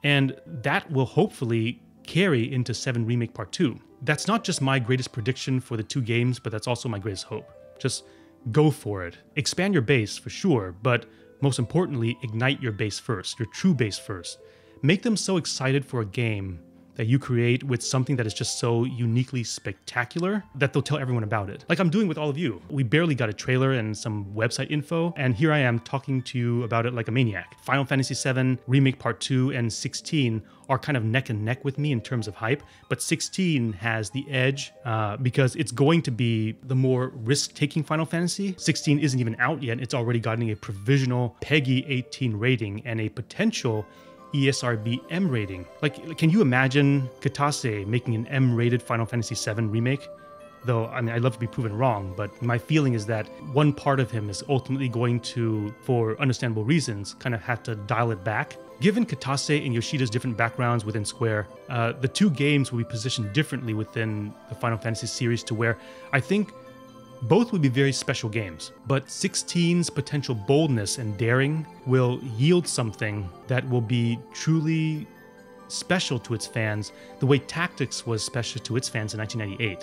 And that will hopefully carry into seven Remake Part two. That's not just my greatest prediction for the two games, but that's also my greatest hope. Just go for it. Expand your base for sure, but most importantly, ignite your base first, your true base first. Make them so excited for a game that you create with something that is just so uniquely spectacular that they'll tell everyone about it. Like I'm doing with all of you. We barely got a trailer and some website info, and here I am talking to you about it like a maniac. Final Fantasy seven, Remake Part two, and sixteen are kind of neck and neck with me in terms of hype, but sixteen has the edge uh, because it's going to be the more risk-taking Final Fantasy. sixteen isn't even out yet. It's already gotten a provisional PEGI eighteen rating and a potential E S R B M rating. Like, can you imagine Kitase making an M rated Final Fantasy seven remake? Though, I mean, I'd love to be proven wrong, but my feeling is that one part of him is ultimately going to, for understandable reasons, kind of have to dial it back. Given Kitase and Yoshida's different backgrounds within Square, uh, the two games will be positioned differently within the Final Fantasy series to where I think both would be very special games, but sixteen's potential boldness and daring will yield something that will be truly special to its fans, the way Tactics was special to its fans in nineteen ninety-eight.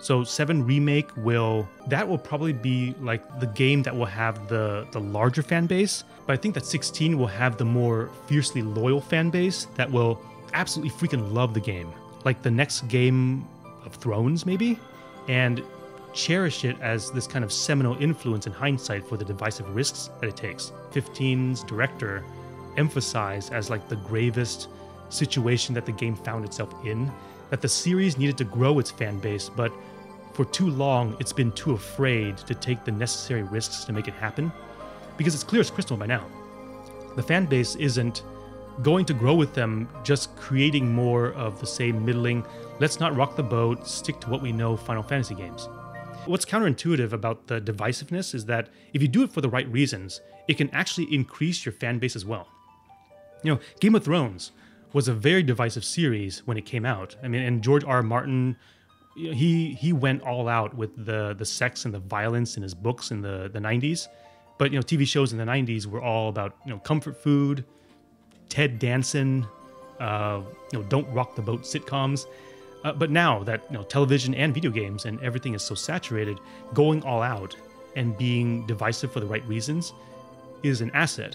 So seven Remake will, that will probably be like the game that will have the, the larger fan base, but I think that sixteen will have the more fiercely loyal fan base that will absolutely freaking love the game. Like the next Game of Thrones, maybe? And cherish it as this kind of seminal influence in hindsight for the divisive risks that it takes. fifteen's director emphasized as like the gravest situation that the game found itself in, that the series needed to grow its fan base, but for too long it's been too afraid to take the necessary risks to make it happen, because it's clear as crystal by now. The fan base isn't going to grow with them just creating more of the same middling, let's not rock the boat, stick to what we know Final Fantasy games. What's counterintuitive about the divisiveness is that if you do it for the right reasons, it can actually increase your fan base as well. You know, Game of Thrones was a very divisive series when it came out. I mean, and George R. R. Martin, he he went all out with the the sex and the violence in his books in the the nineties. But you know, T V shows in the nineties were all about you know comfort food, Ted Danson, uh, you know, don't rock the boat sitcoms. Uh, but now that you know, television and video games and everything is so saturated, going all out and being divisive for the right reasons is an asset.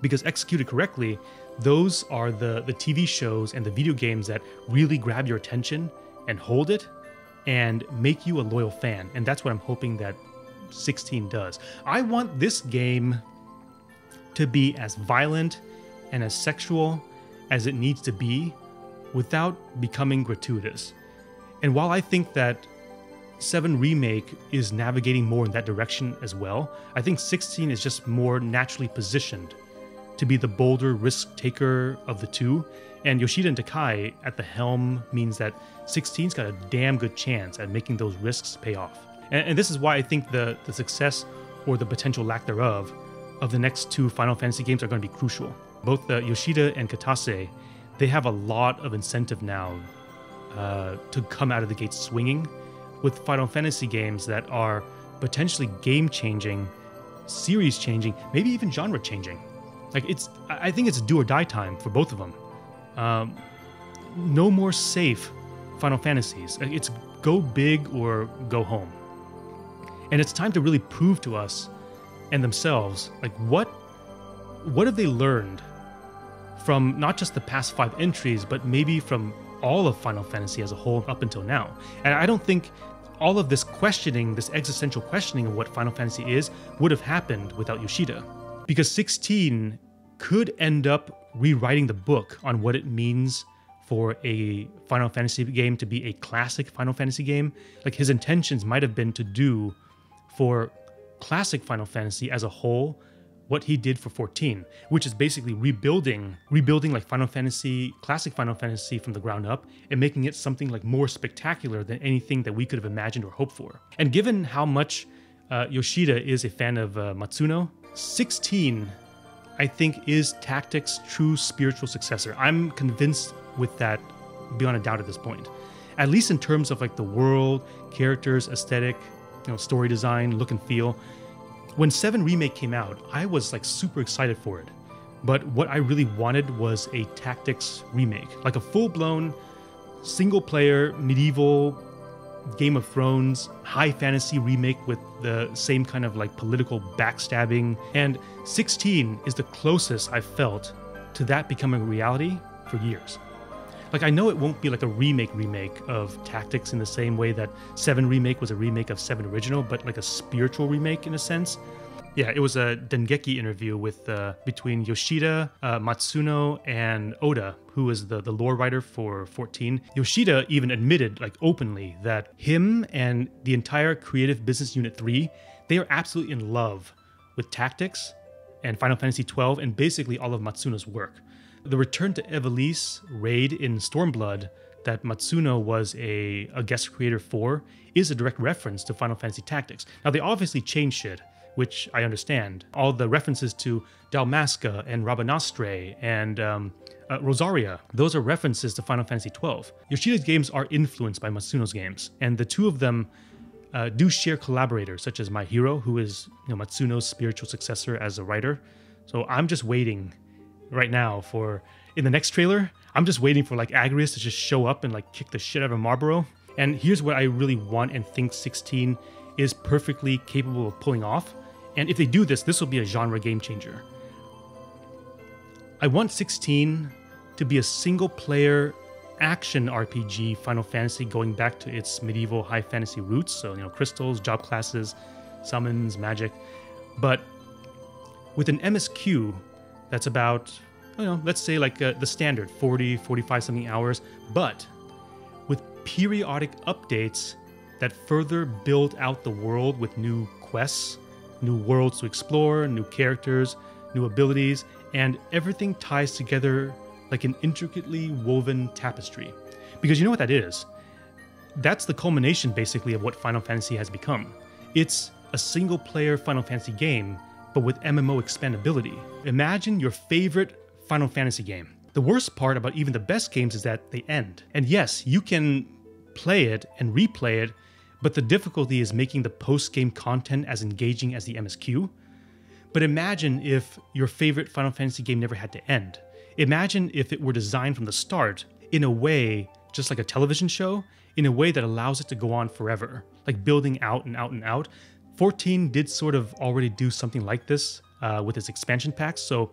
Because executed correctly, those are the, the T V shows and the video games that really grab your attention and hold it and make you a loyal fan. And that's what I'm hoping that sixteen does. I want this game to be as violent and as sexual as it needs to be, without becoming gratuitous. And while I think that seven Remake is navigating more in that direction as well, I think sixteen is just more naturally positioned to be the bolder risk taker of the two, and Yoshida and Takai at the helm means that sixteen's got a damn good chance at making those risks pay off. And, and this is why I think the, the success, or the potential lack thereof, of the next two Final Fantasy games are going to be crucial. Both the Yoshida and Kitase, they have a lot of incentive now uh, to come out of the gate swinging with Final Fantasy games that are potentially game-changing, series-changing, maybe even genre-changing. Like it's, I think it's do or die time for both of them. Um, no more safe Final Fantasies. It's go big or go home. And it's time to really prove to us and themselves, like what, what have they learned from not just the past five entries, but maybe from all of Final Fantasy as a whole up until now. And I don't think all of this questioning, this existential questioning of what Final Fantasy is, would have happened without Yoshida. Because sixteen could end up rewriting the book on what it means for a Final Fantasy game to be a classic Final Fantasy game. Like his intentions might have been to do for classic Final Fantasy as a whole what he did for fourteen, which is basically rebuilding, rebuilding like Final Fantasy, classic Final Fantasy from the ground up, and making it something like more spectacular than anything that we could have imagined or hoped for. And given how much Uh, Yoshida is a fan of uh, Matsuno. sixteen, I think, is Tactics' true spiritual successor. I'm convinced with that beyond a doubt at this point. At least in terms of like the world, characters, aesthetic, you know, story design, look and feel. When seven Remake came out, I was like super excited for it. But what I really wanted was a Tactics remake, like a full-blown, single-player, medieval, Game of Thrones, high fantasy remake with the same kind of like political backstabbing. And sixteen is the closest I've felt to that becoming a reality for years. Like, I know it won't be like a remake remake of Tactics in the same way that seven Remake was a remake of seven Original, but like a spiritual remake in a sense. Yeah, it was a Dengeki interview with uh, between Yoshida, uh, Matsuno, and Oda, who is the, the lore writer for fourteen. Yoshida even admitted, like openly, that him and the entire Creative Business Unit three, they are absolutely in love with Tactics and Final Fantasy twelve and basically all of Matsuno's work. The Return to Evelise raid in Stormblood that Matsuno was a, a guest creator for is a direct reference to Final Fantasy Tactics. Now, they obviously changed shit, which I understand. All the references to Dalmasca and Rabanastre and um, uh, Rosaria, those are references to Final Fantasy twelve. Yoshida's games are influenced by Matsuno's games, and the two of them uh, do share collaborators, such as My Hero, who is, you know, Matsuno's spiritual successor as a writer. So I'm just waiting right now for, in the next trailer, I'm just waiting for like Agrius to just show up and like kick the shit out of Marlboro. And here's what I really want and think sixteen is perfectly capable of pulling off. And if they do this, this will be a genre game changer. I want sixteen to be a single player action R P G Final Fantasy going back to its medieval high fantasy roots. So, you know, crystals, job classes, summons, magic, but with an M S Q that's about, you know, let's say like uh, the standard forty, forty-five something hours, but with periodic updates that further build out the world with new quests, new worlds to explore, new characters, new abilities, and everything ties together like an intricately woven tapestry. Because you know what that is? That's the culmination, basically, of what Final Fantasy has become. It's a single-player Final Fantasy game, but with M M O expandability. Imagine your favorite Final Fantasy game. The worst part about even the best games is that they end. And yes, you can play it and replay it, but the difficulty is making the post-game content as engaging as the M S Q. But imagine if your favorite Final Fantasy game never had to end. Imagine if it were designed from the start in a way, just like a television show, in a way that allows it to go on forever, like building out and out and out. fourteen did sort of already do something like this uh, with its expansion packs, so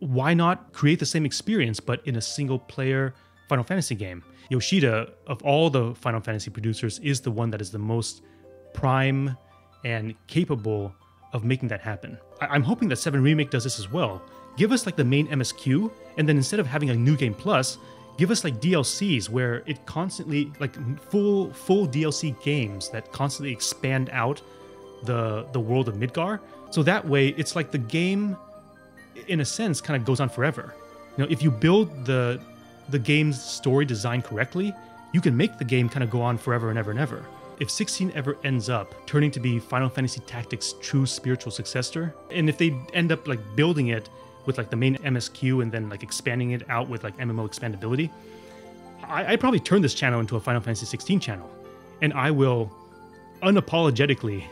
why not create the same experience but in a single-player Final Fantasy game? Yoshida, of all the Final Fantasy producers, is the one that is the most prime and capable of making that happen. I I'm hoping that seven Remake does this as well. Give us like the main M S Q, and then instead of having a New Game Plus, give us like D L Cs where it constantly, like full full D L C games that constantly expand out the, the world of Midgar. So that way, it's like the game, in a sense, kind of goes on forever. You know, if you build the the game's story design correctly, you can make the game kind of go on forever and ever and ever. If sixteen ever ends up turning to be Final Fantasy Tactics' true spiritual successor, and if they end up like building it with like the main M S Q and then like expanding it out with like M M O expandability, I I'd probably turn this channel into a Final Fantasy sixteen channel, and I will unapologetically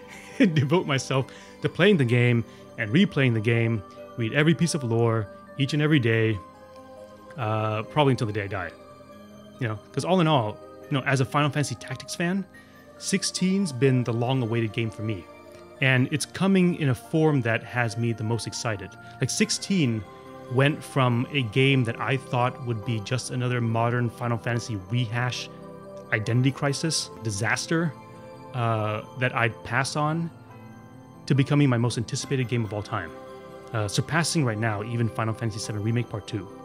devote myself to playing the game and replaying the game, read every piece of lore each and every day, Uh, probably until the day I die, you know, because all in all, you know, as a Final Fantasy Tactics fan, sixteen's been the long-awaited game for me, and it's coming in a form that has me the most excited. Like, sixteen went from a game that I thought would be just another modern Final Fantasy rehash identity crisis disaster uh, that I'd pass on to becoming my most anticipated game of all time, uh, surpassing right now even Final Fantasy seven Remake Part two.